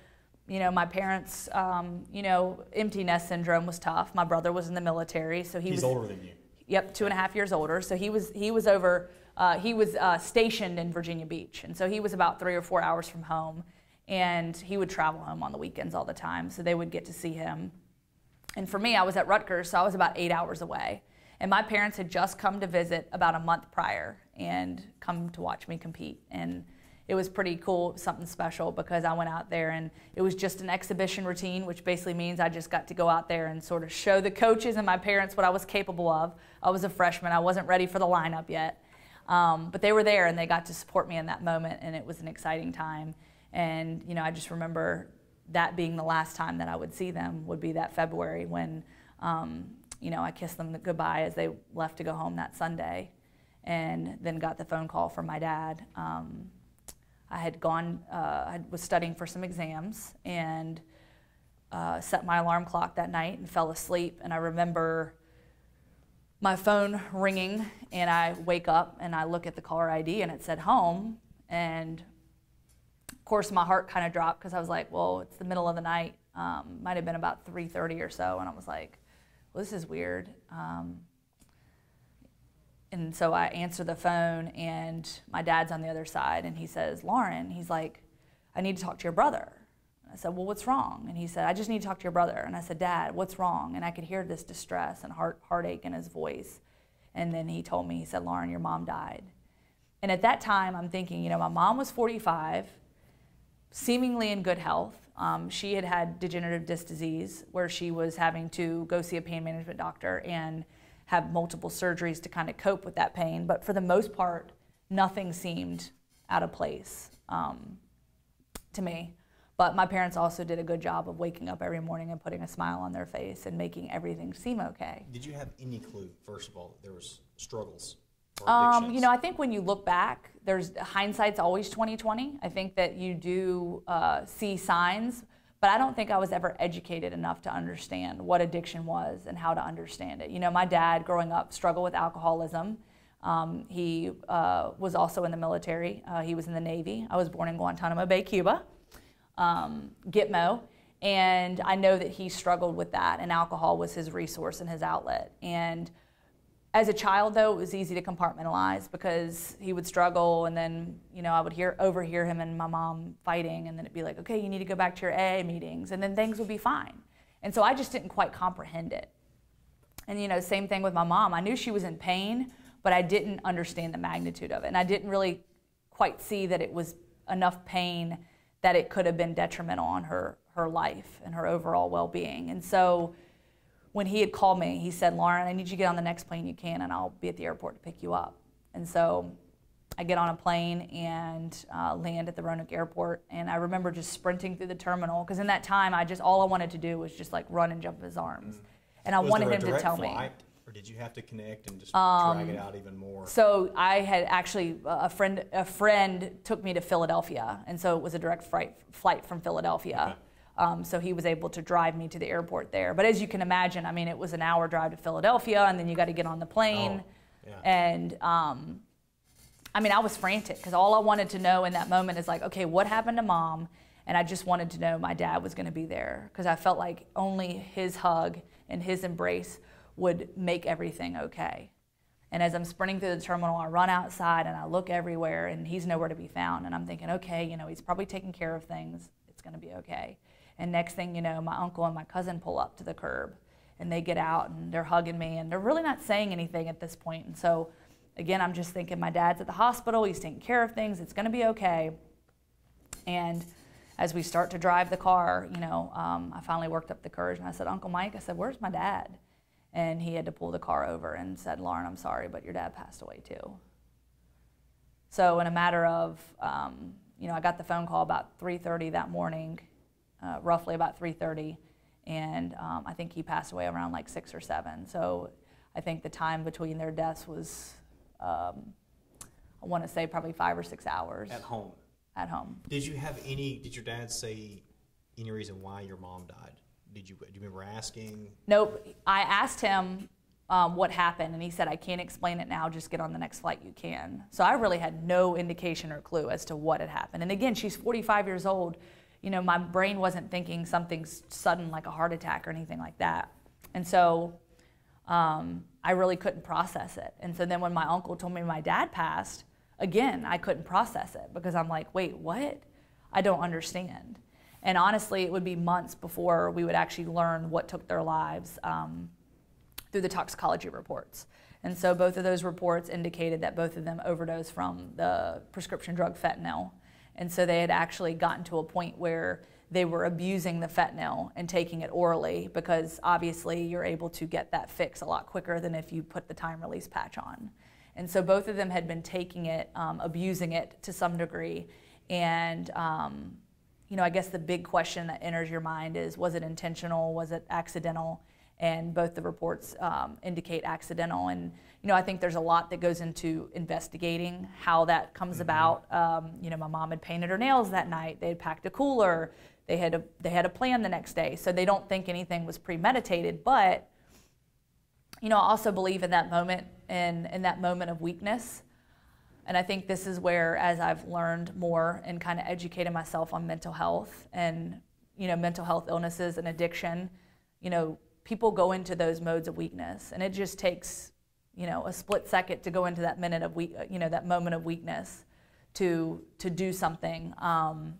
you know, my parents, um, you know, empty nest syndrome was tough. My brother was in the military, so he He's was... older than you. Yep, two and a half years older. So he was, he was over, uh, he was uh, stationed in Virginia Beach. And so he was about three or four hours from home, and he would travel home on the weekends all the time. So they would get to see him. And for me, I was at Rutgers, so I was about eight hours away. And my parents had just come to visit about a month prior and come to watch me compete. And it was pretty cool, something special, because I went out there and it was just an exhibition routine, which basically means I just got to go out there and sort of show the coaches and my parents what I was capable of. I was a freshman. I wasn't ready for the lineup yet. Um, but they were there and they got to support me in that moment, and it was an exciting time. And, you know, I just remember that being the last time that I would see them would be that February when, um, you know, I kissed them goodbye as they left to go home that Sunday, and then got the phone call from my dad. Um, I had gone, uh, I was studying for some exams, and uh, set my alarm clock that night and fell asleep. And I remember my phone ringing, and I wake up and I look at the caller I D, and it said home. And of course my heart kind of dropped, because I was like, well, it's the middle of the night. Um, might have been about three thirty or so, and I was like, well, this is weird. Um, and so I answer the phone, and my dad's on the other side, and he says, Lauren, he's like, I need to talk to your brother. And I said, well, what's wrong? And he said, I just need to talk to your brother. And I said, Dad, what's wrong? And I could hear this distress and heart, heartache in his voice. And then he told me, he said, Lauren, your mom died. And at that time, I'm thinking, you know, my mom was forty-five, seemingly in good health. Um, she had had degenerative disc disease, where she was having to go see a pain management doctor and have multiple surgeries to kind of cope with that pain. But for the most part, nothing seemed out of place um, to me. But my parents also did a good job of waking up every morning and putting a smile on their face and making everything seem okay. Did you have any clue, first of all, that there was struggles? Um, you know, I think when you look back, there's hindsight's always twenty twenty. I think that you do uh, see signs, but I don't think I was ever educated enough to understand what addiction was and how to understand it. You know, my dad growing up struggled with alcoholism. Um, he uh, was also in the military. Uh, he was in the Navy. I was born in Guantanamo Bay, Cuba, um, Gitmo, and I know that he struggled with that, and alcohol was his resource and his outlet. And as a child, though, it was easy to compartmentalize, because he would struggle, and then, you know, I would hear overhear him and my mom fighting, and then it'd be like, okay, you need to go back to your A A meetings, and then things would be fine. And so I just didn't quite comprehend it. And, you know, same thing with my mom. I knew she was in pain, but I didn't understand the magnitude of it, and I didn't really quite see that it was enough pain that it could have been detrimental on her, her life and her overall well-being. And so when he had called me, he said, "Lauren, I need you to get on the next plane you can, and I'll be at the airport to pick you up." And so I get on a plane and uh, land at the Roanoke airport, and I remember just sprinting through the terminal, because in that time, I just, all I wanted to do was just like run and jump in his arms. Mm-hmm. And I was wanted him to tell flight, me. Or did you have to connect and just um, drag it out even more? So I had actually, a friend a friend took me to Philadelphia, and so it was a direct flight, flight from Philadelphia. Okay. Um, so he was able to drive me to the airport there. But as you can imagine, I mean, it was an hour drive to Philadelphia, and then you got to get on the plane. Oh, yeah. And um, I mean, I was frantic, because all I wanted to know in that moment is like, okay, what happened to Mom? And I just wanted to know my dad was going to be there, because I felt like only his hug and his embrace would make everything okay. And as I'm sprinting through the terminal, I run outside and I look everywhere, and he's nowhere to be found. And I'm thinking, okay, you know, he's probably taking care of things. It's going to be okay. And next thing you know, my uncle and my cousin pull up to the curb, and they get out and they're hugging me, and they're really not saying anything at this point. And so again, I'm just thinking, my dad's at the hospital, he's taking care of things, it's going to be okay. And as we start to drive the car, you know, um, I finally worked up the courage, and I said, "Uncle Mike," I said, "where's my dad?" And he had to pull the car over and said, "Lauren, I'm sorry, but your dad passed away too." So in a matter of, um, you know, I got the phone call about three thirty that morning, uh, roughly about three thirty, and um, I think he passed away around like six or seven. So I think the time between their deaths was, um, I want to say probably five or six hours. At home? At home. Did you have any, did your dad say any reason why your mom died? Did you, do you remember asking? Nope. I asked him um, what happened, and he said, "I can't explain it now. Just get on the next flight you can." So I really had no indication or clue as to what had happened. And again, she's forty-five years old. You know, my brain wasn't thinking something sudden like a heart attack or anything like that. And so um, I really couldn't process it. And so then when my uncle told me my dad passed, again, I couldn't process it, because I'm like, wait, what? I don't understand. And honestly, it would be months before we would actually learn what took their lives um, through the toxicology reports. And so both of those reports indicated that both of them overdosed from the prescription drug fentanyl. And so they had actually gotten to a point where they were abusing the fentanyl and taking it orally, because obviously you're able to get that fix a lot quicker than if you put the time release patch on. And so both of them had been taking it, um, abusing it to some degree, and um, you know, I guess the big question that enters your mind is, was it intentional? Was it accidental? And both the reports um, indicate accidental. And, you know, I think there's a lot that goes into investigating how that comes mm-hmm. about. Um, you know, my mom had painted her nails that night. They had packed a cooler. They had a, they had a plan the next day. So they don't think anything was premeditated. But, you know, I also believe in that moment, in, in that moment of weakness. And I think this is where, as I've learned more and kind of educated myself on mental health and, you know, mental health illnesses and addiction, you know, people go into those modes of weakness. And it just takes, you know, a split second to go into that minute of weak, you know, that moment of weakness to, to do something, um,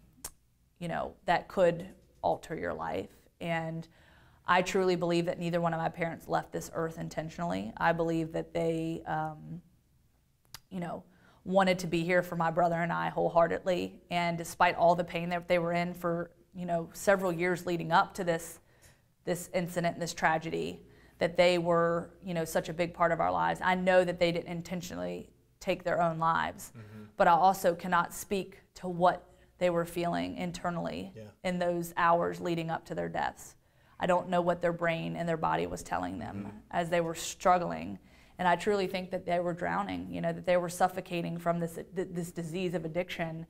you know, that could alter your life. And I truly believe that neither one of my parents left this earth intentionally. I believe that they, um, you know, wanted to be here for my brother and I wholeheartedly, and despite all the pain that they were in for, you know, several years leading up to this, this incident, this tragedy, that they were, you know, such a big part of our lives. I know that they didn't intentionally take their own lives, mm-hmm. but I also cannot speak to what they were feeling internally yeah. in those hours leading up to their deaths. I don't know what their brain and their body was telling them mm-hmm. as they were struggling. And I truly think that they were drowning, you know, that they were suffocating from this, this disease of addiction,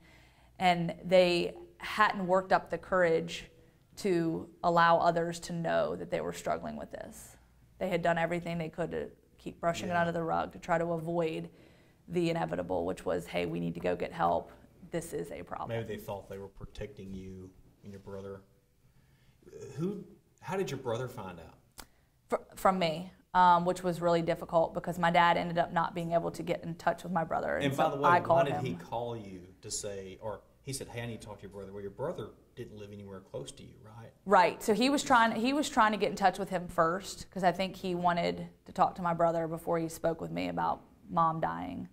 and they hadn't worked up the courage to allow others to know that they were struggling with this. They had done everything they could to keep brushing yeah. it under the rug, to try to avoid the inevitable, which was, hey, we need to go get help. This is a problem. Maybe they thought they were protecting you and your brother. Who, how did your brother find out? For, from me. Um, which was really difficult, because my dad ended up not being able to get in touch with my brother. And, and by so the way, I why did him. he call you to say, or he said, "Hey, I need to talk to your brother." Well, your brother didn't live anywhere close to you, right? Right. So he was trying, he was trying to get in touch with him first, because I think he wanted to talk to my brother before he spoke with me about Mom dying.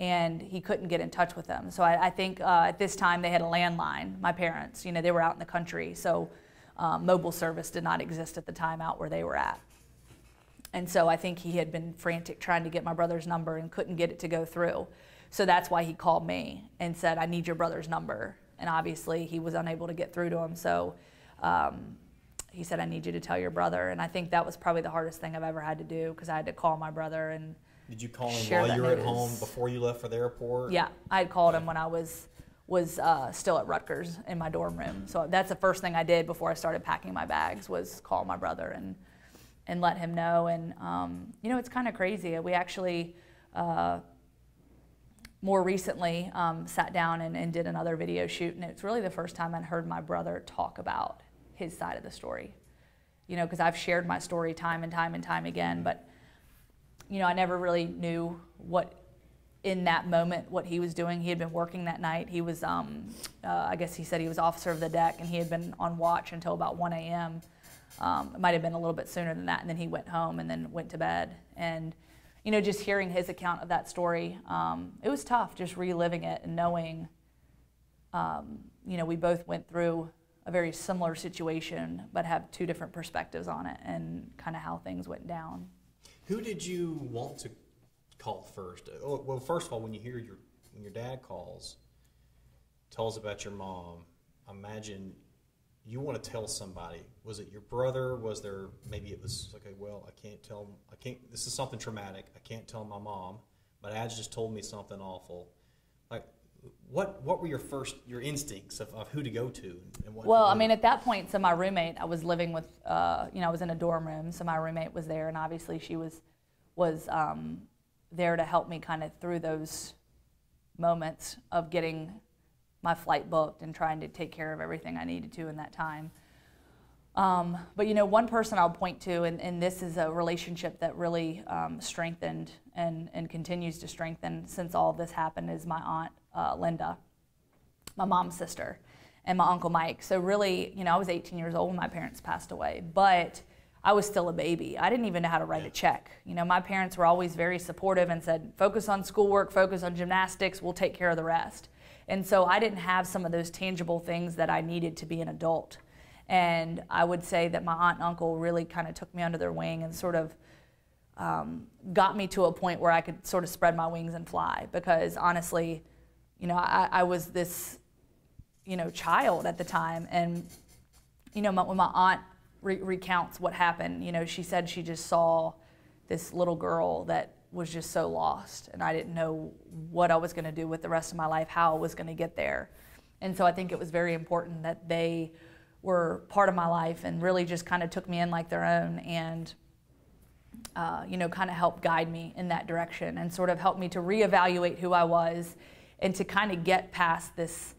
And he couldn't get in touch with him. So I, I think uh, at this time they had a landline, my parents. You know, they were out in the country, so uh, mobile service did not exist at the time out where they were at. And so I think he had been frantic trying to get my brother's number and couldn't get it to go through. So that's why he called me and said, I need your brother's number. And obviously he was unable to get through to him. So um, he said, I need you to tell your brother. And I think that was probably the hardest thing I've ever had to do, because I had to call my brother and Did you call him while you were at home before you left for the airport? Yeah, I had called him when I was was uh, still at Rutgers in my dorm room. So that's the first thing I did before I started packing my bags, was call my brother and and let him know. And, um, you know, it's kind of crazy. We actually uh, more recently um, sat down and, and did another video shoot, and it's really the first time I'd heard my brother talk about his side of the story. You know, because I've shared my story time and time and time again, but, you know, I never really knew what, in that moment, what he was doing. He had been working that night. He was, um, uh, I guess he said he was officer of the deck, and he had been on watch until about one A M Um, it might have been a little bit sooner than that, and then he went home and then went to bed. And, you know, just hearing his account of that story, um, it was tough just reliving it and knowing, um, you know, we both went through a very similar situation but have two different perspectives on it and kind of how things went down. Who did you want to call first? Oh, well, first of all, when you hear your, when your dad calls, tell us about your mom. Imagine you want to tell somebody. Was it your brother? Was there, maybe it was, okay, well, I can't tell, I can't, this is something traumatic. I can't tell my mom. My dad's just told me something awful. Like, what what were your first, your instincts of, of who to go to? And what, well, I mean, at that point, so my roommate, I was living with, uh, you know, I was in a dorm room, so my roommate was there, and obviously she was, was um, there to help me kind of through those moments of getting my flight booked and trying to take care of everything I needed to in that time. Um, but, you know, one person I'll point to, and, and this is a relationship that really um, strengthened and, and continues to strengthen since all this happened, is my Aunt uh, Linda, my mom's sister, and my Uncle Mike. So really, you know, I was eighteen years old when my parents passed away, but I was still a baby. I didn't even know how to write a check. You know, my parents were always very supportive and said, focus on schoolwork, focus on gymnastics, we'll take care of the rest. And so I didn't have some of those tangible things that I needed to be an adult. And I would say that my aunt and uncle really kind of took me under their wing and sort of um, got me to a point where I could sort of spread my wings and fly. Because honestly, you know, I, I was this, you know, child at the time. And, you know, my, when my aunt re recounts what happened, you know, she said she just saw this little girl that was just so lost, and I didn't know what I was going to do with the rest of my life, how I was going to get there. And so I think it was very important that they were part of my life and really just kind of took me in like their own, and uh, you know, kind of helped guide me in that direction and sort of helped me to reevaluate who I was and to kind of get past this,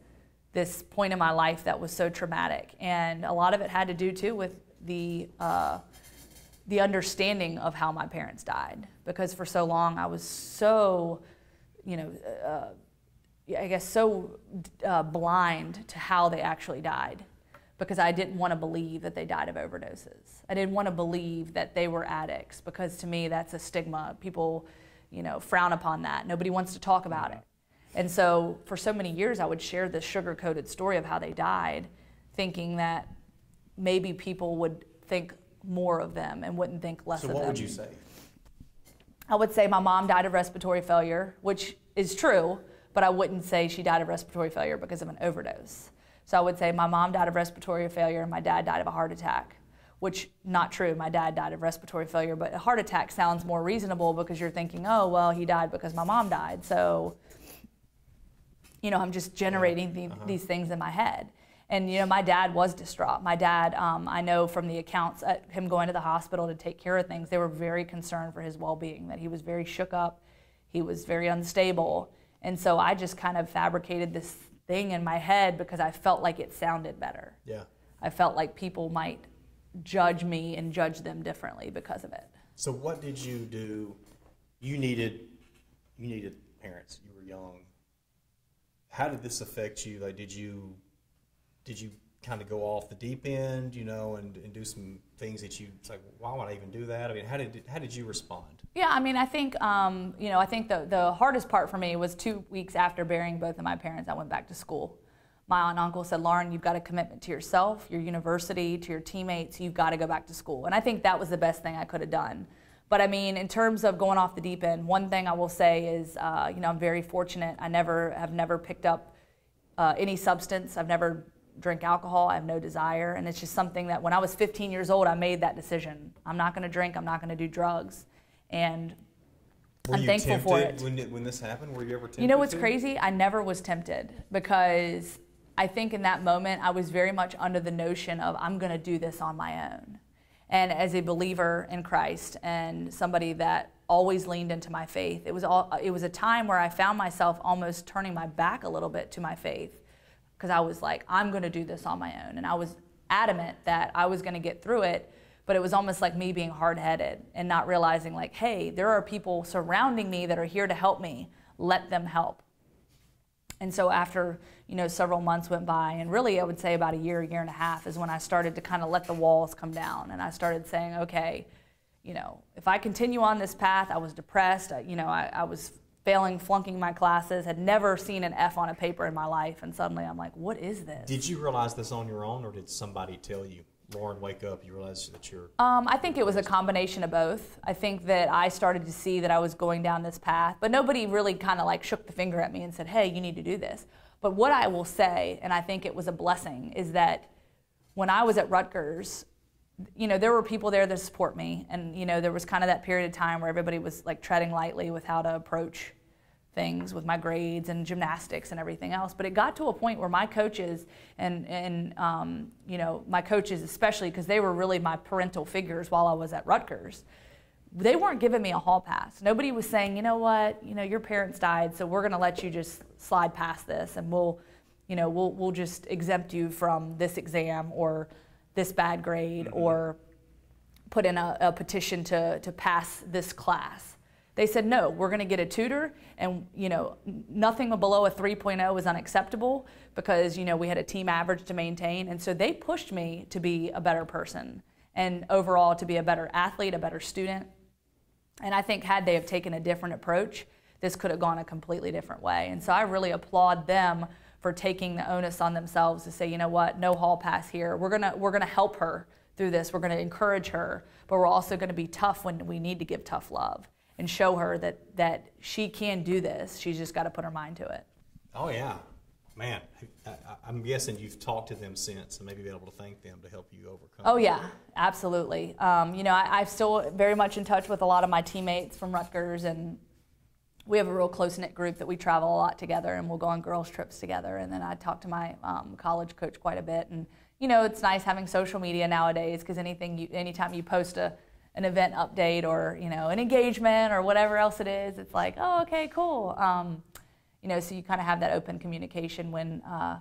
this point in my life that was so traumatic. And a lot of it had to do too with the uh, the understanding of how my parents died, because for so long I was so, you know, uh, I guess so uh, blind to how they actually died, because I didn't want to believe that they died of overdoses. I didn't want to believe that they were addicts, because to me that's a stigma. People, you know, frown upon that. Nobody wants to talk about it. And so for so many years I would share this sugar-coated story of how they died, thinking that maybe people would think more of them and wouldn't think less of them. So what would you say? I would say my mom died of respiratory failure, which is true, but I wouldn't say she died of respiratory failure because of an overdose. So I would say my mom died of respiratory failure and my dad died of a heart attack, which, not true, my dad died of respiratory failure, but a heart attack sounds more reasonable because you're thinking, oh, well, he died because my mom died. So, you know, I'm just generating the, uh-huh. these things in my head. And, you know, my dad was distraught. My dad, um, I know from the accounts at him going to the hospital to take care of things, they were very concerned for his well-being, that he was very shook up, he was very unstable. And so I just kind of fabricated this thing in my head because I felt like it sounded better. Yeah. I felt like people might judge me and judge them differently because of it. So what did you do? You needed, you needed parents, you were young. How did this affect you? Like, did you... Did you kind of go off the deep end, you know, and, and do some things that you, it's like, why would I even do that? I mean, how did how did you respond? Yeah, I mean, I think, um, you know, I think the, the hardest part for me was two weeks after burying both of my parents, I went back to school. My aunt and uncle said, Lauren, you've got a commitment to yourself, your university, to your teammates, you've got to go back to school. And I think that was the best thing I could have done. But I mean, in terms of going off the deep end, one thing I will say is, uh, you know, I'm very fortunate. I never have never picked up uh, any substance. I've never drink alcohol. I have no desire. And it's just something that when I was fifteen years old, I made that decision. I'm not going to drink. I'm not going to do drugs. And were I'm thankful for it. When, when this happened, were you ever tempted? You know what's to? crazy? I never was tempted, because I think in that moment I was very much under the notion of I'm going to do this on my own. And as a believer in Christ and somebody that always leaned into my faith, it was all, it was a time where I found myself almost turning my back a little bit to my faith, because I was like, I'm going to do this on my own. And I was adamant that I was going to get through it, but it was almost like me being hard-headed and not realizing, like, hey, there are people surrounding me that are here to help me. Let them help. And so after, you know, several months went by, and really I would say about a year, year and a half is when I started to kind of let the walls come down. And I started saying, okay, you know, if I continue on this path, I was depressed, I, you know, I, I was failing, flunking my classes, had never seen an F on a paper in my life, and suddenly I'm like, what is this? Did you realize this on your own, or did somebody tell you, Lauren, wake up, you realize that you're... Um, I think it was a combination of both. I think that I started to see that I was going down this path, but nobody really kind of like shook the finger at me and said, hey, you need to do this. But what I will say, and I think it was a blessing, is that when I was at Rutgers, you know, there were people there that support me, and you know, there was kind of that period of time where everybody was like treading lightly with how to approach things with my grades and gymnastics and everything else. But it got to a point where my coaches and and um, you know, my coaches especially, because they were really my parental figures while I was at Rutgers, they weren't giving me a hall pass. Nobody was saying, you know what, you know, your parents died, so we're going to let you just slide past this, and we'll, you know, we'll we'll just exempt you from this exam or this bad grade, or put in a, a petition to, to pass this class. They said, no, we're going to get a tutor, and you know, nothing below a three point oh was unacceptable, because you know, we had a team average to maintain. And so they pushed me to be a better person, and overall to be a better athlete, a better student. And I think had they have taken a different approach, this could have gone a completely different way. And so I really applaud them for taking the onus on themselves to say, you know what, no hall pass here. We're gonna we're gonna help her through this. We're gonna encourage her, but we're also gonna be tough when we need to give tough love and show her that that she can do this. She's just got to put her mind to it. Oh yeah, man. I, I, I'm guessing you've talked to them since, and maybe be able to thank them to help you overcome. Oh yeah, absolutely. Um, you know, I, I'm still very much in touch with a lot of my teammates from Rutgers, and we have a real close-knit group that we travel a lot together, and we'll go on girls' trips together. And then I talk to my um, college coach quite a bit. And, you know, it's nice having social media nowadays, because anything, you, anytime you post a, an event update or, you know, an engagement or whatever else it is, it's like, oh, okay, cool. Um, you know, so you kind of have that open communication when uh,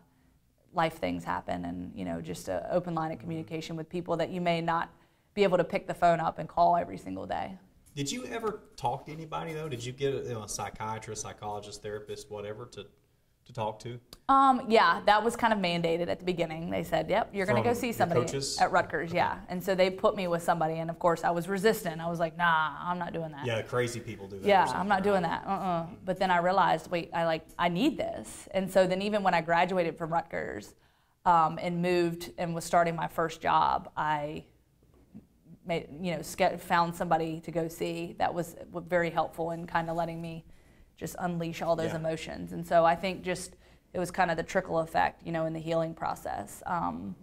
life things happen, and, you know, just an open line of communication with people that you may not be able to pick the phone up and call every single day. Did you ever talk to anybody, though? Did you get a, you know, a psychiatrist, psychologist, therapist, whatever, to, to talk to? Um, yeah, that was kind of mandated at the beginning. They said, yep, you're going to go see somebody at Rutgers, okay. Yeah. And so they put me with somebody, and, of course, I was resistant. I was like, nah, I'm not doing that. Yeah, crazy people do that. Yeah, I'm not doing that. Uh-uh. But then I realized, wait, I, like, I need this. And so then even when I graduated from Rutgers um, and moved and was starting my first job, I... Made, you know, found somebody to go see that was very helpful in kind of letting me just unleash all those yeah. emotions. And so I think just it was kind of the trickle effect, you know, in the healing process. Um,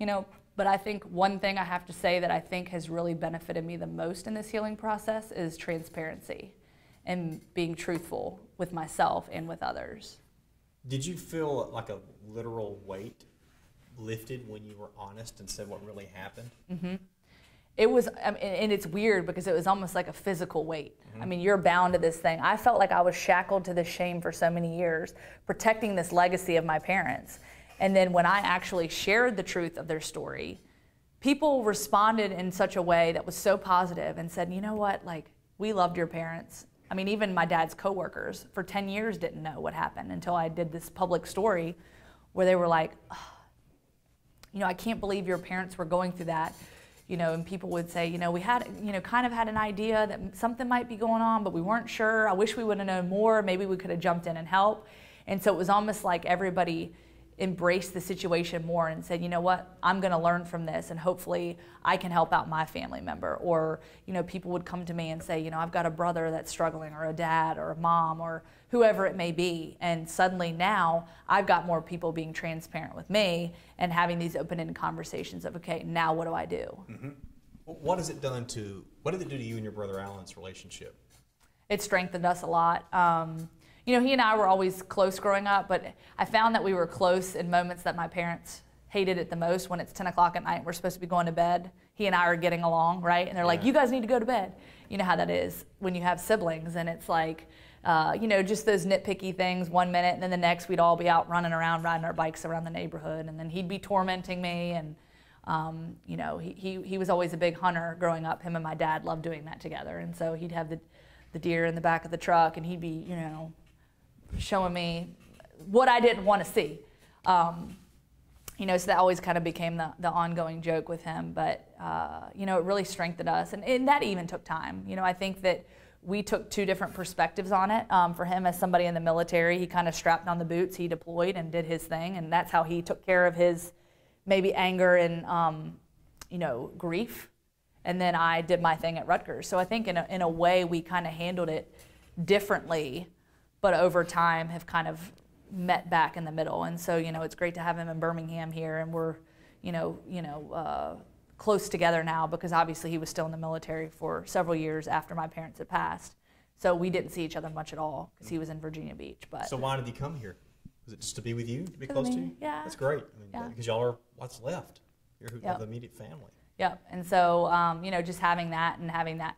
you know, but I think one thing I have to say that I think has really benefited me the most in this healing process is transparency and being truthful with myself and with others. Did you feel like a literal weight lifted when you were honest and said what really happened? Mm-hmm. It was, and it's weird because it was almost like a physical weight. Mm-hmm. I mean, you're bound to this thing. I felt like I was shackled to this shame for so many years, protecting this legacy of my parents. And then when I actually shared the truth of their story, people responded in such a way that was so positive and said, you know what, like, we loved your parents. I mean, even my dad's coworkers for ten years didn't know what happened until I did this public story where they were like, oh, you know, I can't believe your parents were going through that. You know, and people would say, you know, we had, you know, kind of had an idea that something might be going on, but we weren't sure. I wish we would have known more. Maybe we could have jumped in and helped. And so it was almost like everybody embraced the situation more and said, you know what, I'm going to learn from this, and hopefully I can help out my family member. Or, you know, people would come to me and say, you know, I've got a brother that's struggling, or a dad, or a mom, or whoever it may be. And suddenly now I've got more people being transparent with me and having these open-ended conversations of, okay, now what do I do? Mm-hmm. What has it done to, what did it do to you and your brother Alan's relationship? It strengthened us a lot. Um, You know, he and I were always close growing up, but I found that we were close in moments that my parents hated it the most, when it's ten o'clock at night and we're supposed to be going to bed. He and I are getting along, right? And they're yeah. like, you guys need to go to bed. You know how that is when you have siblings, and it's like, uh, you know, just those nitpicky things one minute, and then the next we'd all be out running around, riding our bikes around the neighborhood, and then he'd be tormenting me. And, um, you know, he, he, he was always a big hunter growing up. Him and my dad loved doing that together. And so he'd have the, the deer in the back of the truck, and he'd be, you know, showing me what I didn't want to see. Um, you know, so that always kind of became the, the ongoing joke with him. But, uh, you know, it really strengthened us. And, and that even took time. You know, I think that we took two different perspectives on it. Um, for him, as somebody in the military, he kind of strapped on the boots, he deployed and did his thing. And that's how he took care of his maybe anger and, um, you know, grief. And then I did my thing at Rutgers. So I think in a, in a way we kind of handled it differently, but over time have kind of met back in the middle. And so, you know, it's great to have him in Birmingham here, and we're, you know, you know, uh, close together now, because obviously he was still in the military for several years after my parents had passed. So we didn't see each other much at all, because he was in Virginia Beach. But so why did he come here? Was it just to be with you, to be close me. to you? Yeah. That's great. I mean, yeah. Because y'all are what's left. You're who, yep. the immediate family. Yep. And so, um, you know, just having that and having that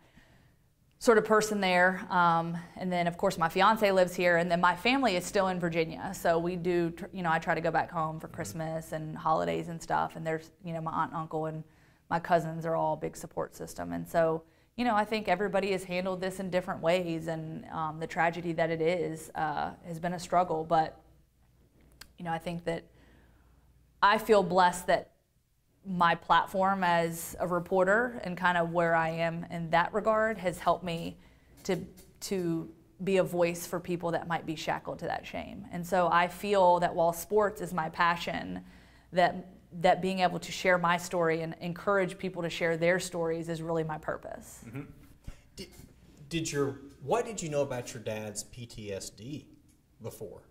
sort of person there, um, and then of course my fiance lives here, and then my family is still in Virginia, so we do, you know, I try to go back home for Christmas and holidays and stuff, and there's, you know, my aunt and uncle and my cousins are all a big support system. And so, you know, I think everybody has handled this in different ways, and um, the tragedy that it is uh, has been a struggle, but, you know, I think that I feel blessed that my platform as a reporter and kind of where I am in that regard has helped me to to be a voice for people that might be shackled to that shame. And so I feel that while sports is my passion, that that being able to share my story and encourage people to share their stories is really my purpose. Mm-hmm. Did, did your what did you know about your dad's P T S D before?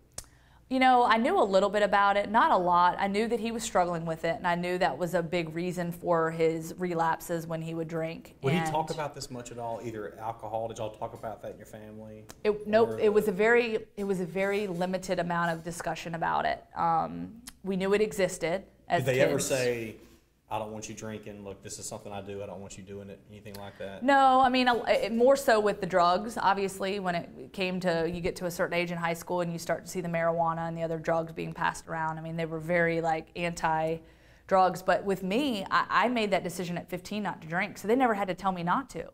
You know, I knew a little bit about it, not a lot. I knew that he was struggling with it, and I knew that was a big reason for his relapses when he would drink. Would and he talk about this much at all, either alcohol? Did y'all talk about that in your family? It, nope, it was, a very, it was a very limited amount of discussion about it. Um, we knew it existed as kids. Did they ever say, I don't want you drinking, look, this is something I do, I don't want you doing it, anything like that? No, I mean, more so with the drugs, obviously, when it came to, you get to a certain age in high school and you start to see the marijuana and the other drugs being passed around. I mean, they were very, like, anti-drugs. But with me, I, I made that decision at fifteen not to drink, so they never had to tell me not to,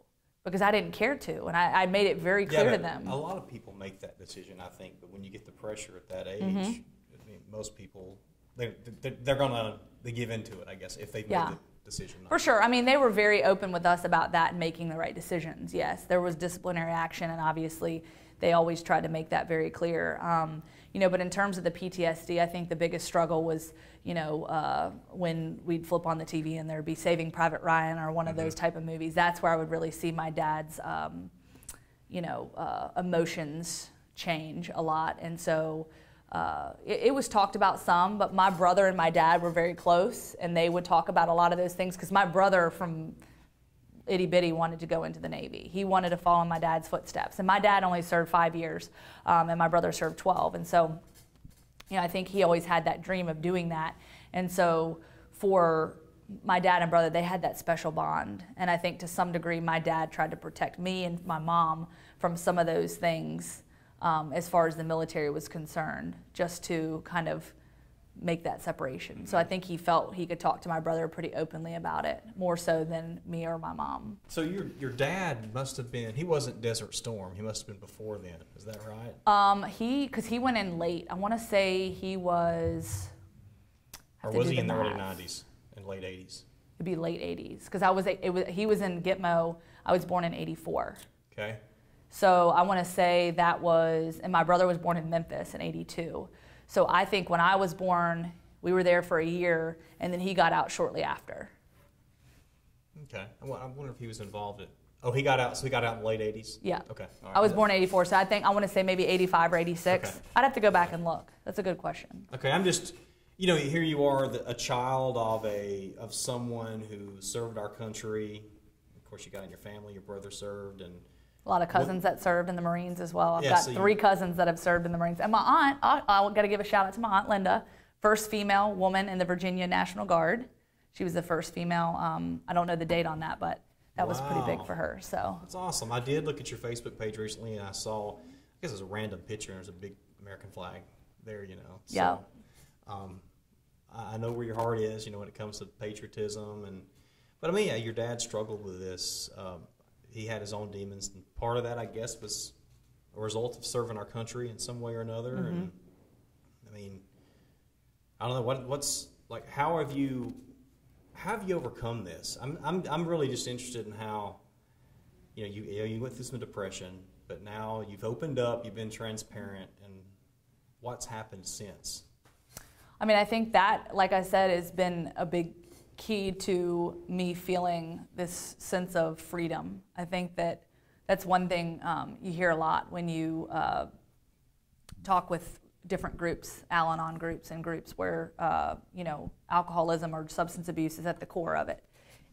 because I didn't care to, and I, I made it very clear yeah, to them. A lot of people make that decision, I think, but when you get the pressure at that age, mm-hmm. I mean, most people, they, they're, they're going to... They give into it, I guess, if they've yeah. made the decision. For sure. I mean, they were very open with us about that and making the right decisions, yes. There was disciplinary action, and obviously they always tried to make that very clear. Um, you know, but in terms of the P T S D, I think the biggest struggle was, you know, uh, when we'd flip on the T V and there'd be Saving Private Ryan or one mm-hmm. of those type of movies. That's where I would really see my dad's, um, you know, uh, emotions change a lot. And so... Uh, it, it was talked about some, but my brother and my dad were very close, and they would talk about a lot of those things, because my brother from itty bitty wanted to go into the Navy. He wanted to follow in my dad's footsteps, and my dad only served five years, um, and my brother served twelve, and so, you know, I think he always had that dream of doing that, and so for my dad and brother, they had that special bond, and I think to some degree my dad tried to protect me and my mom from some of those things. Um, as far as the military was concerned, just to kind of make that separation. So I think he felt he could talk to my brother pretty openly about it, more so than me or my mom. So your your dad must have been, he wasn't Desert Storm, he must have been before then, is that right? Um, he, because he went in late, I want to say he was... Or was he in the early nineties and late eighties? It'd be late eighties, because I was, it was, he was in Gitmo, I was born in eighty-four. Okay. So I want to say that was, and my brother was born in Memphis in eighty-two. So I think when I was born, we were there for a year, and then he got out shortly after. Okay. I wonder if he was involved in... Oh, he got out, so he got out in the late eighties? Yeah. Okay. All right. I was born in eighty-four, so I think, I want to say maybe eighty-five or eighty-six. Okay. I'd have to go back and look. That's a good question. Okay, I'm just... You know, here you are, the, a child of a of someone who served our country. Of course, you got in your family, your brother served, and a lot of cousins what, that served in the Marines as well. I've yeah, got so three you, cousins that have served in the Marines, and my aunt. I, I got to give a shout out to my Aunt Linda, first female woman in the Virginia National Guard. She was the first female. Um, I don't know the date on that, but that wow. was pretty big for her. So that's awesome. I did look at your Facebook page recently, and I saw, I guess it was a random picture, and there's a big American flag there. You know. So. Yeah. Um, I know where your heart is, you know, when it comes to patriotism, and but I mean, yeah, your dad struggled with this. Um, he had his own demons, and part of that, I guess, was a result of serving our country in some way or another. Mm-hmm. And I mean, I don't know what what's like. How have you how have you overcome this? I'm I'm I'm really just interested in how you know you you, know, you went through some depression, but now you've opened up, you've been transparent, and what's happened since. I mean, I think that, like I said, has been a big key to me feeling this sense of freedom. I think that that's one thing um, you hear a lot when you uh, talk with different groups, Al-Anon groups and groups where, uh, you know, alcoholism or substance abuse is at the core of it,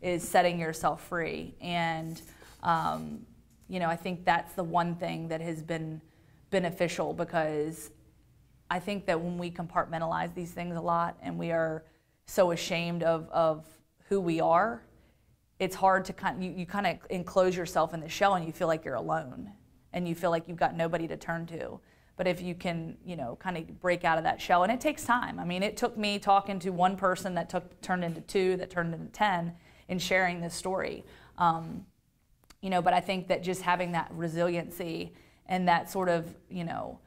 is setting yourself free. And, um, you know, I think that's the one thing that has been beneficial, because I think that when we compartmentalize these things a lot and we are so ashamed of, of who we are, it's hard to kind of, you, you kind of enclose yourself in the shell, and you feel like you're alone and you feel like you've got nobody to turn to. But if you can, you know, kind of break out of that shell, and it takes time. I mean, it took me talking to one person that took, turned into two, that turned into ten, and sharing this story. Um, you know, but I think that just having that resiliency and that sort of, you know,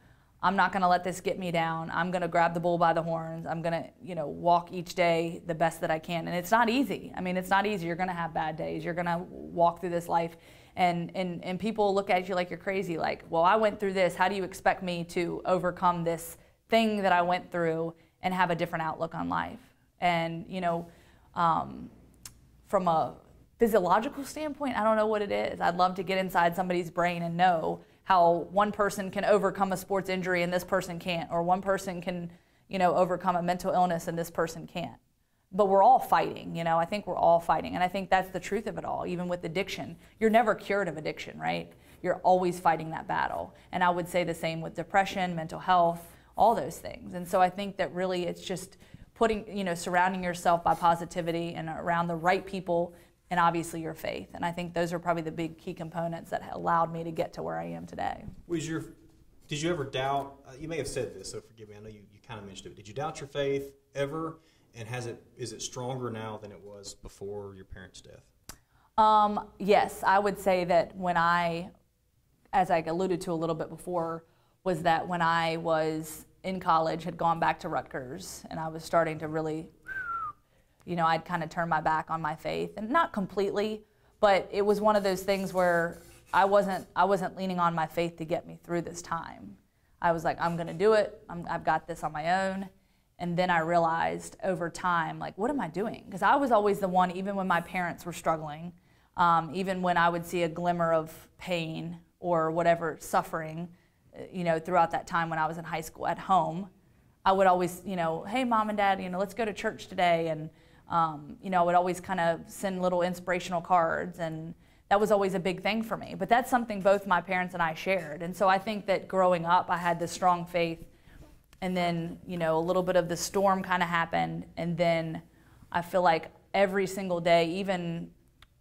I'm not going to let this get me down. I'm going to grab the bull by the horns. I'm going to, you know, walk each day the best that I can. And it's not easy. I mean, it's not easy. You're going to have bad days. You're going to walk through this life. And, and, and people look at you like you're crazy. Like, well, I went through this. How do you expect me to overcome this thing that I went through and have a different outlook on life? And, you know, um, from a physiological standpoint, I don't know what it is. I'd love to get inside somebody's brain and know how one person can overcome a sports injury and this person can't, or one person can, you know, overcome a mental illness and this person can't. But we're all fighting, you know, I think we're all fighting. And I think that's the truth of it all, even with addiction. You're never cured of addiction, right? You're always fighting that battle. And I would say the same with depression, mental health, all those things. And so I think that really it's just putting, you know, surrounding yourself by positivity and around the right people, and obviously your faith. And I think those are probably the big key components that allowed me to get to where I am today. Was your, did you ever doubt, uh, you may have said this, so forgive me, I know you, you kind of mentioned it, did you doubt your faith ever, and has it, is it stronger now than it was before your parents' death? Um, yes, I would say that when I, as I alluded to a little bit before, was that when I was in college, had gone back to Rutgers, and I was starting to really, you know, I'd kind of turn my back on my faith, and not completely, but it was one of those things where I wasn't, I wasn't leaning on my faith to get me through this time. I was like, I'm going to do it. I'm, I've got this on my own. And then I realized over time, like, what am I doing? Because I was always the one, even when my parents were struggling, um, even when I would see a glimmer of pain or whatever suffering, you know, throughout that time when I was in high school at home, I would always, you know, hey, mom and dad, you know, let's go to church today. And Um, you know, I would always kind of send little inspirational cards, and that was always a big thing for me. But that's something both my parents and I shared. And so I think that growing up, I had this strong faith, and then, you know, a little bit of the storm kind of happened, and then I feel like every single day, even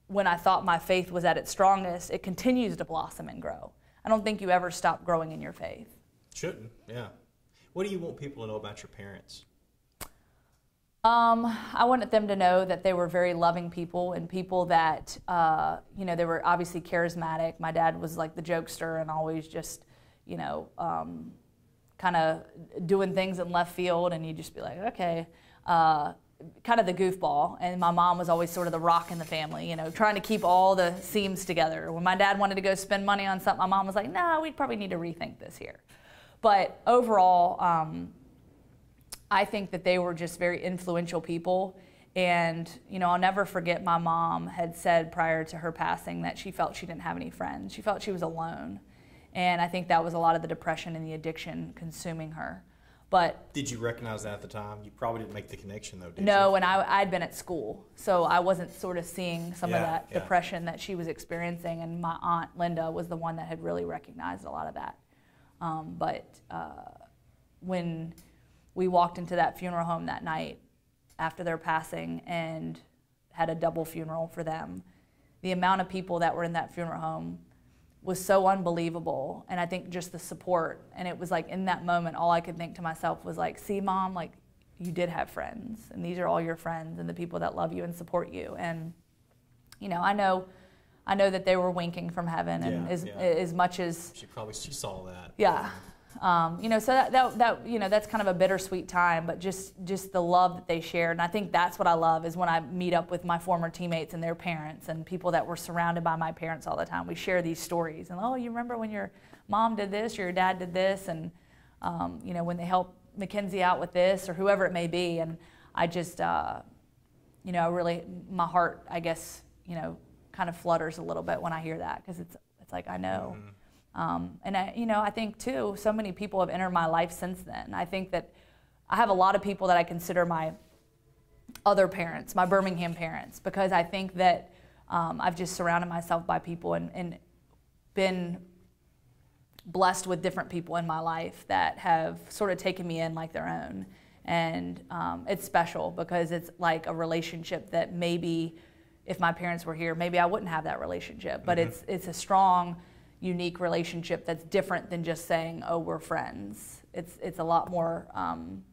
when I thought my faith was at its strongest, it continues to blossom and grow. I don't think you ever stop growing in your faith. Shouldn't, yeah. What do you want people to know about your parents? Um, I wanted them to know that they were very loving people, and people that, uh, you know, they were obviously charismatic. My dad was like the jokester and always just, you know, um, kind of doing things in left field, and you'd just be like, okay, uh, kind of the goofball. And my mom was always sort of the rock in the family, you know, trying to keep all the seams together. When my dad wanted to go spend money on something, my mom was like, no, nah, we probably need to rethink this here. But overall, um, I think that they were just very influential people. And, you know, I'll never forget my mom had said prior to her passing that she felt she didn't have any friends. She felt she was alone. And I think that was a lot of the depression and the addiction consuming her. But did you recognize that at the time? You probably didn't make the connection, though, did you? No, and I, I'd been at school, so I wasn't sort of seeing some yeah, of that yeah. depression that she was experiencing. And my Aunt Linda was the one that had really recognized a lot of that. Um, but uh, when we walked into that funeral home that night, after their passing, and had a double funeral for them, the amount of people that were in that funeral home was so unbelievable. And I think just the support, and it was like in that moment all I could think to myself was like, see Mom, like you did have friends, and these are all your friends and the people that love you and support you. And you know, I know I know that they were winking from heaven, and yeah, as, yeah. as much as she probably she saw that. Yeah. Um, you know, so that, that, that, you know, that's kind of a bittersweet time, but just, just the love that they shared. And I think that's what I love, is when I meet up with my former teammates and their parents and people that were surrounded by my parents all the time. We share these stories and, oh, you remember when your mom did this, or your dad did this, and, um, you know, when they helped Mackenzie out with this, or whoever it may be. And I just, uh, you know, I really, my heart, I guess, you know, kind of flutters a little bit when I hear that, because it's, it's like, I know. Mm-hmm. Um, and, I, you know, I think, too, so many people have entered my life since then. I think that I have a lot of people that I consider my other parents, my Birmingham parents, because I think that um, I've just surrounded myself by people and, and been blessed with different people in my life that have sort of taken me in like their own. And um, it's special, because it's like a relationship that maybe if my parents were here, maybe I wouldn't have that relationship. But mm-hmm. it's, it's a strong, unique relationship that's different than just saying, oh, we're friends. It's, it's a lot more, um,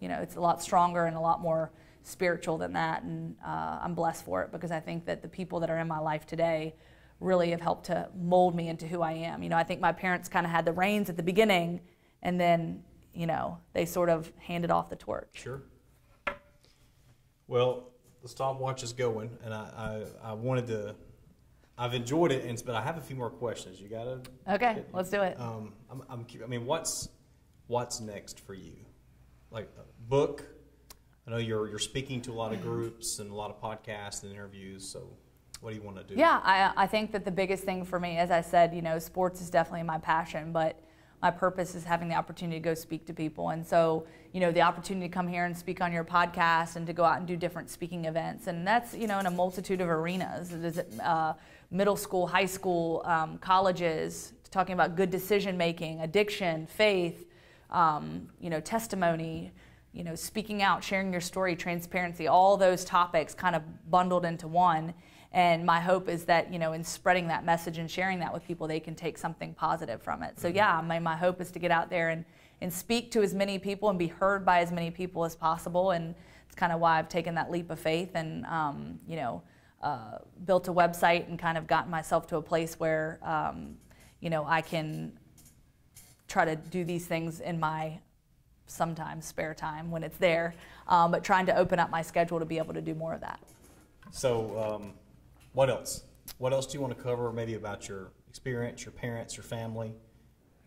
you know, it's a lot stronger and a lot more spiritual than that. And uh, I'm blessed for it, because I think that the people that are in my life today really have helped to mold me into who I am. You know, I think my parents kind of had the reins at the beginning, and then, you know, they sort of handed off the torch. Sure. Well, the stopwatch is going, and I, I, I wanted to, I've enjoyed it, but I have a few more questions. You gotta. Okay, get, let's do it. Um, I'm, I'm, I mean, what's what's next for you? Like a book. I know you're you're speaking to a lot of groups and a lot of podcasts and interviews. So, what do you want to do? Yeah, I I think that the biggest thing for me, as I said, you know, sports is definitely my passion, but my purpose is having the opportunity to go speak to people. And so, you know, the opportunity to come here and speak on your podcast and to go out and do different speaking events. And that's, you know, in a multitude of arenas. It is uh, middle school, high school, um, colleges, talking about good decision making, addiction, faith, um, you know, testimony, you know, speaking out, sharing your story, transparency, all those topics kind of bundled into one. And my hope is that, you know, in spreading that message and sharing that with people, they can take something positive from it. So, yeah, my, my hope is to get out there and, and speak to as many people and be heard by as many people as possible. And it's kind of why I've taken that leap of faith and, um, you know, uh, built a website and kind of gotten myself to a place where, um, you know, I can try to do these things in my sometimes spare time when it's there, um, but trying to open up my schedule to be able to do more of that. So, um what else? What else do you want to cover, maybe about your experience, your parents, your family,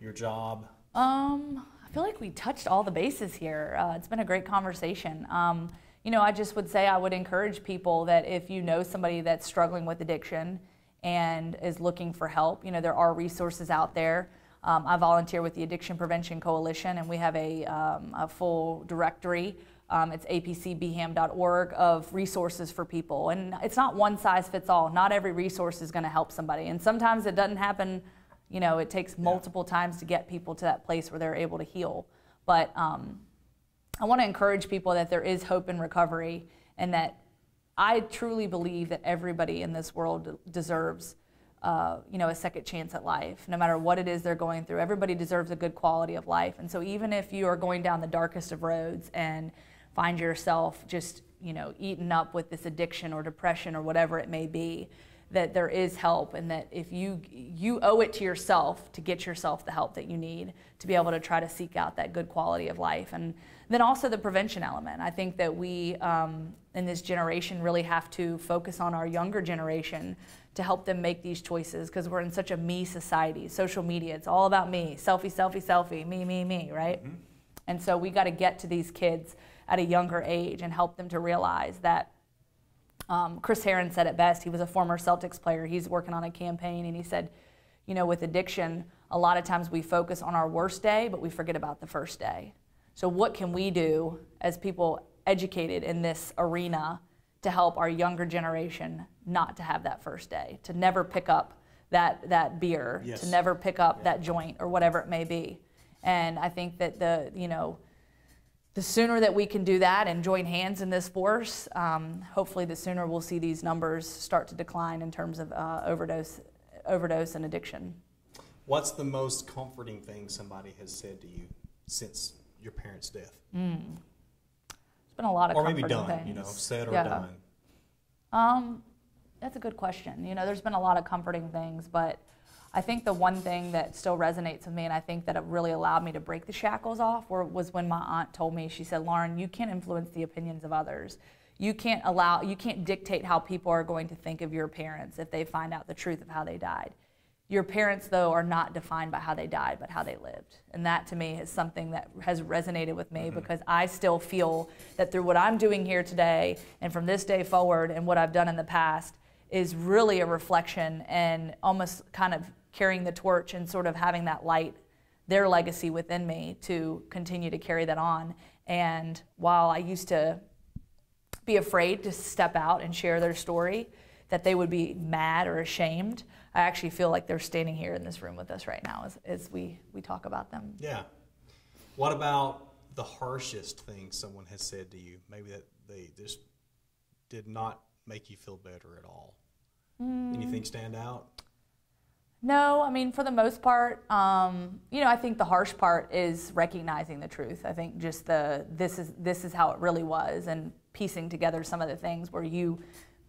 your job? Um, I feel like we touched all the bases here. Uh, it's been a great conversation. Um, you know, I just would say I would encourage people that if you know somebody that's struggling with addiction and is looking for help, you know, there are resources out there. Um, I volunteer with the Addiction Prevention Coalition, and we have a, um, a full directory. Um, it's A P C B ham dot org of resources for people. And it's not one size fits all. Not every resource is going to help somebody. And sometimes it doesn't happen, you know, it takes multiple times to get people to that place where they're able to heal. But um, I want to encourage people that there is hope in recovery, and that I truly believe that everybody in this world deserves, uh, you know, a second chance at life, no matter what it is they're going through. Everybody deserves a good quality of life. And so even if you are going down the darkest of roads and find yourself just, you know, eaten up with this addiction or depression or whatever it may be, that there is help, and that if you, you owe it to yourself to get yourself the help that you need to be able to try to seek out that good quality of life. And then also the prevention element. I think that we um, in this generation really have to focus on our younger generation to help them make these choices, because we're in such a me society. Social media, it's all about me, selfie, selfie, selfie, me, me, me, right? Mm-hmm. And so we got to get to these kids at a younger age and help them to realize that. Um, Chris Herron said it best. He was a former Celtics player. He's working on a campaign, and he said, you know, with addiction, a lot of times we focus on our worst day, but we forget about the first day. So what can we do as people educated in this arena to help our younger generation not to have that first day, to never pick up that, that beer, yes. to never pick up yeah. that joint or whatever it may be? And I think that the, you know, the sooner that we can do that and join hands in this force, um, hopefully the sooner we'll see these numbers start to decline in terms of uh, overdose, overdose and addiction. What's the most comforting thing somebody has said to you since your parents' death? Mm. It's been a lot of or comforting maybe done, things. You know, said or yeah. done. Um, that's a good question. You know, there's been a lot of comforting things, but I think the one thing that still resonates with me, and I think that it really allowed me to break the shackles off, were, was when my aunt told me, she said, Lauren, you can't influence the opinions of others. You can't allow, you can't dictate how people are going to think of your parents if they find out the truth of how they died. Your parents, though, are not defined by how they died, but how they lived. And that, to me, is something that has resonated with me, mm-hmm. because I still feel that through what I'm doing here today and from this day forward and what I've done in the past is really a reflection and almost kind of carrying the torch and sort of having that light, their legacy within me to continue to carry that on. And while I used to be afraid to step out and share their story, that they would be mad or ashamed, I actually feel like they're standing here in this room with us right now as, as we, we talk about them. Yeah. What about the harshest thing someone has said to you? Maybe that they just did not make you feel better at all. Mm. Anything stand out? No, I mean, for the most part, um, you know, I think the harsh part is recognizing the truth. I think just the, this is, this is how it really was, and piecing together some of the things where you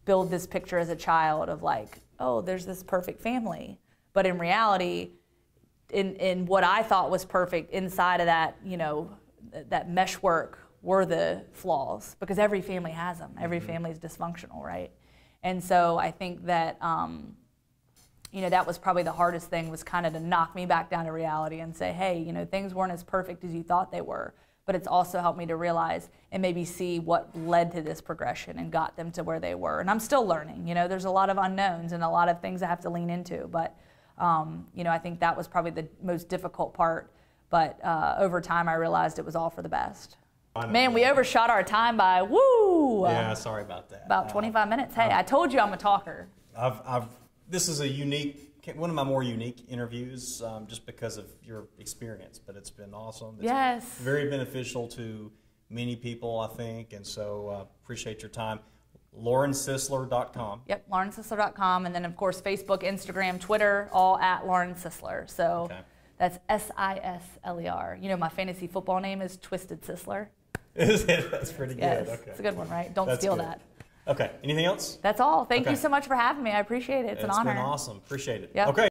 build this picture as a child of like, oh, there's this perfect family. But in reality, in, in what I thought was perfect, inside of that, you know, that meshwork were the flaws, because every family has them. Every mm-hmm. family is dysfunctional, right? And so I think that, um, you know, that was probably the hardest thing, was kind of to knock me back down to reality and say, hey, you know, things weren't as perfect as you thought they were, but it's also helped me to realize and maybe see what led to this progression and got them to where they were. And I'm still learning, you know, there's a lot of unknowns and a lot of things I have to lean into, but, um, you know, I think that was probably the most difficult part, but uh, over time I realized it was all for the best. Man, we overshot our time by, woo! Yeah, sorry about that. About twenty-five uh, minutes. Hey, I've, I told you I'm a talker. I've, I've, this is a unique, one of my more unique interviews, um, just because of your experience, but it's been awesome. It's yes. very beneficial to many people, I think, and so uh, appreciate your time. Lauren Sisler dot com. Yep, Lauren Sisler dot com, and then, of course, Facebook, Instagram, Twitter, all at Lauren Sisler. So okay. that's S I S L E R. You know, my fantasy football name is Twisted Sisler. Is it? That's pretty good. Yes. Okay. It's a good one, right? Don't That's steal good. That. Okay. Anything else? That's all. Thank okay. you so much for having me. I appreciate it. It's, it's an honor. It's been awesome. Appreciate it. Yep. Okay.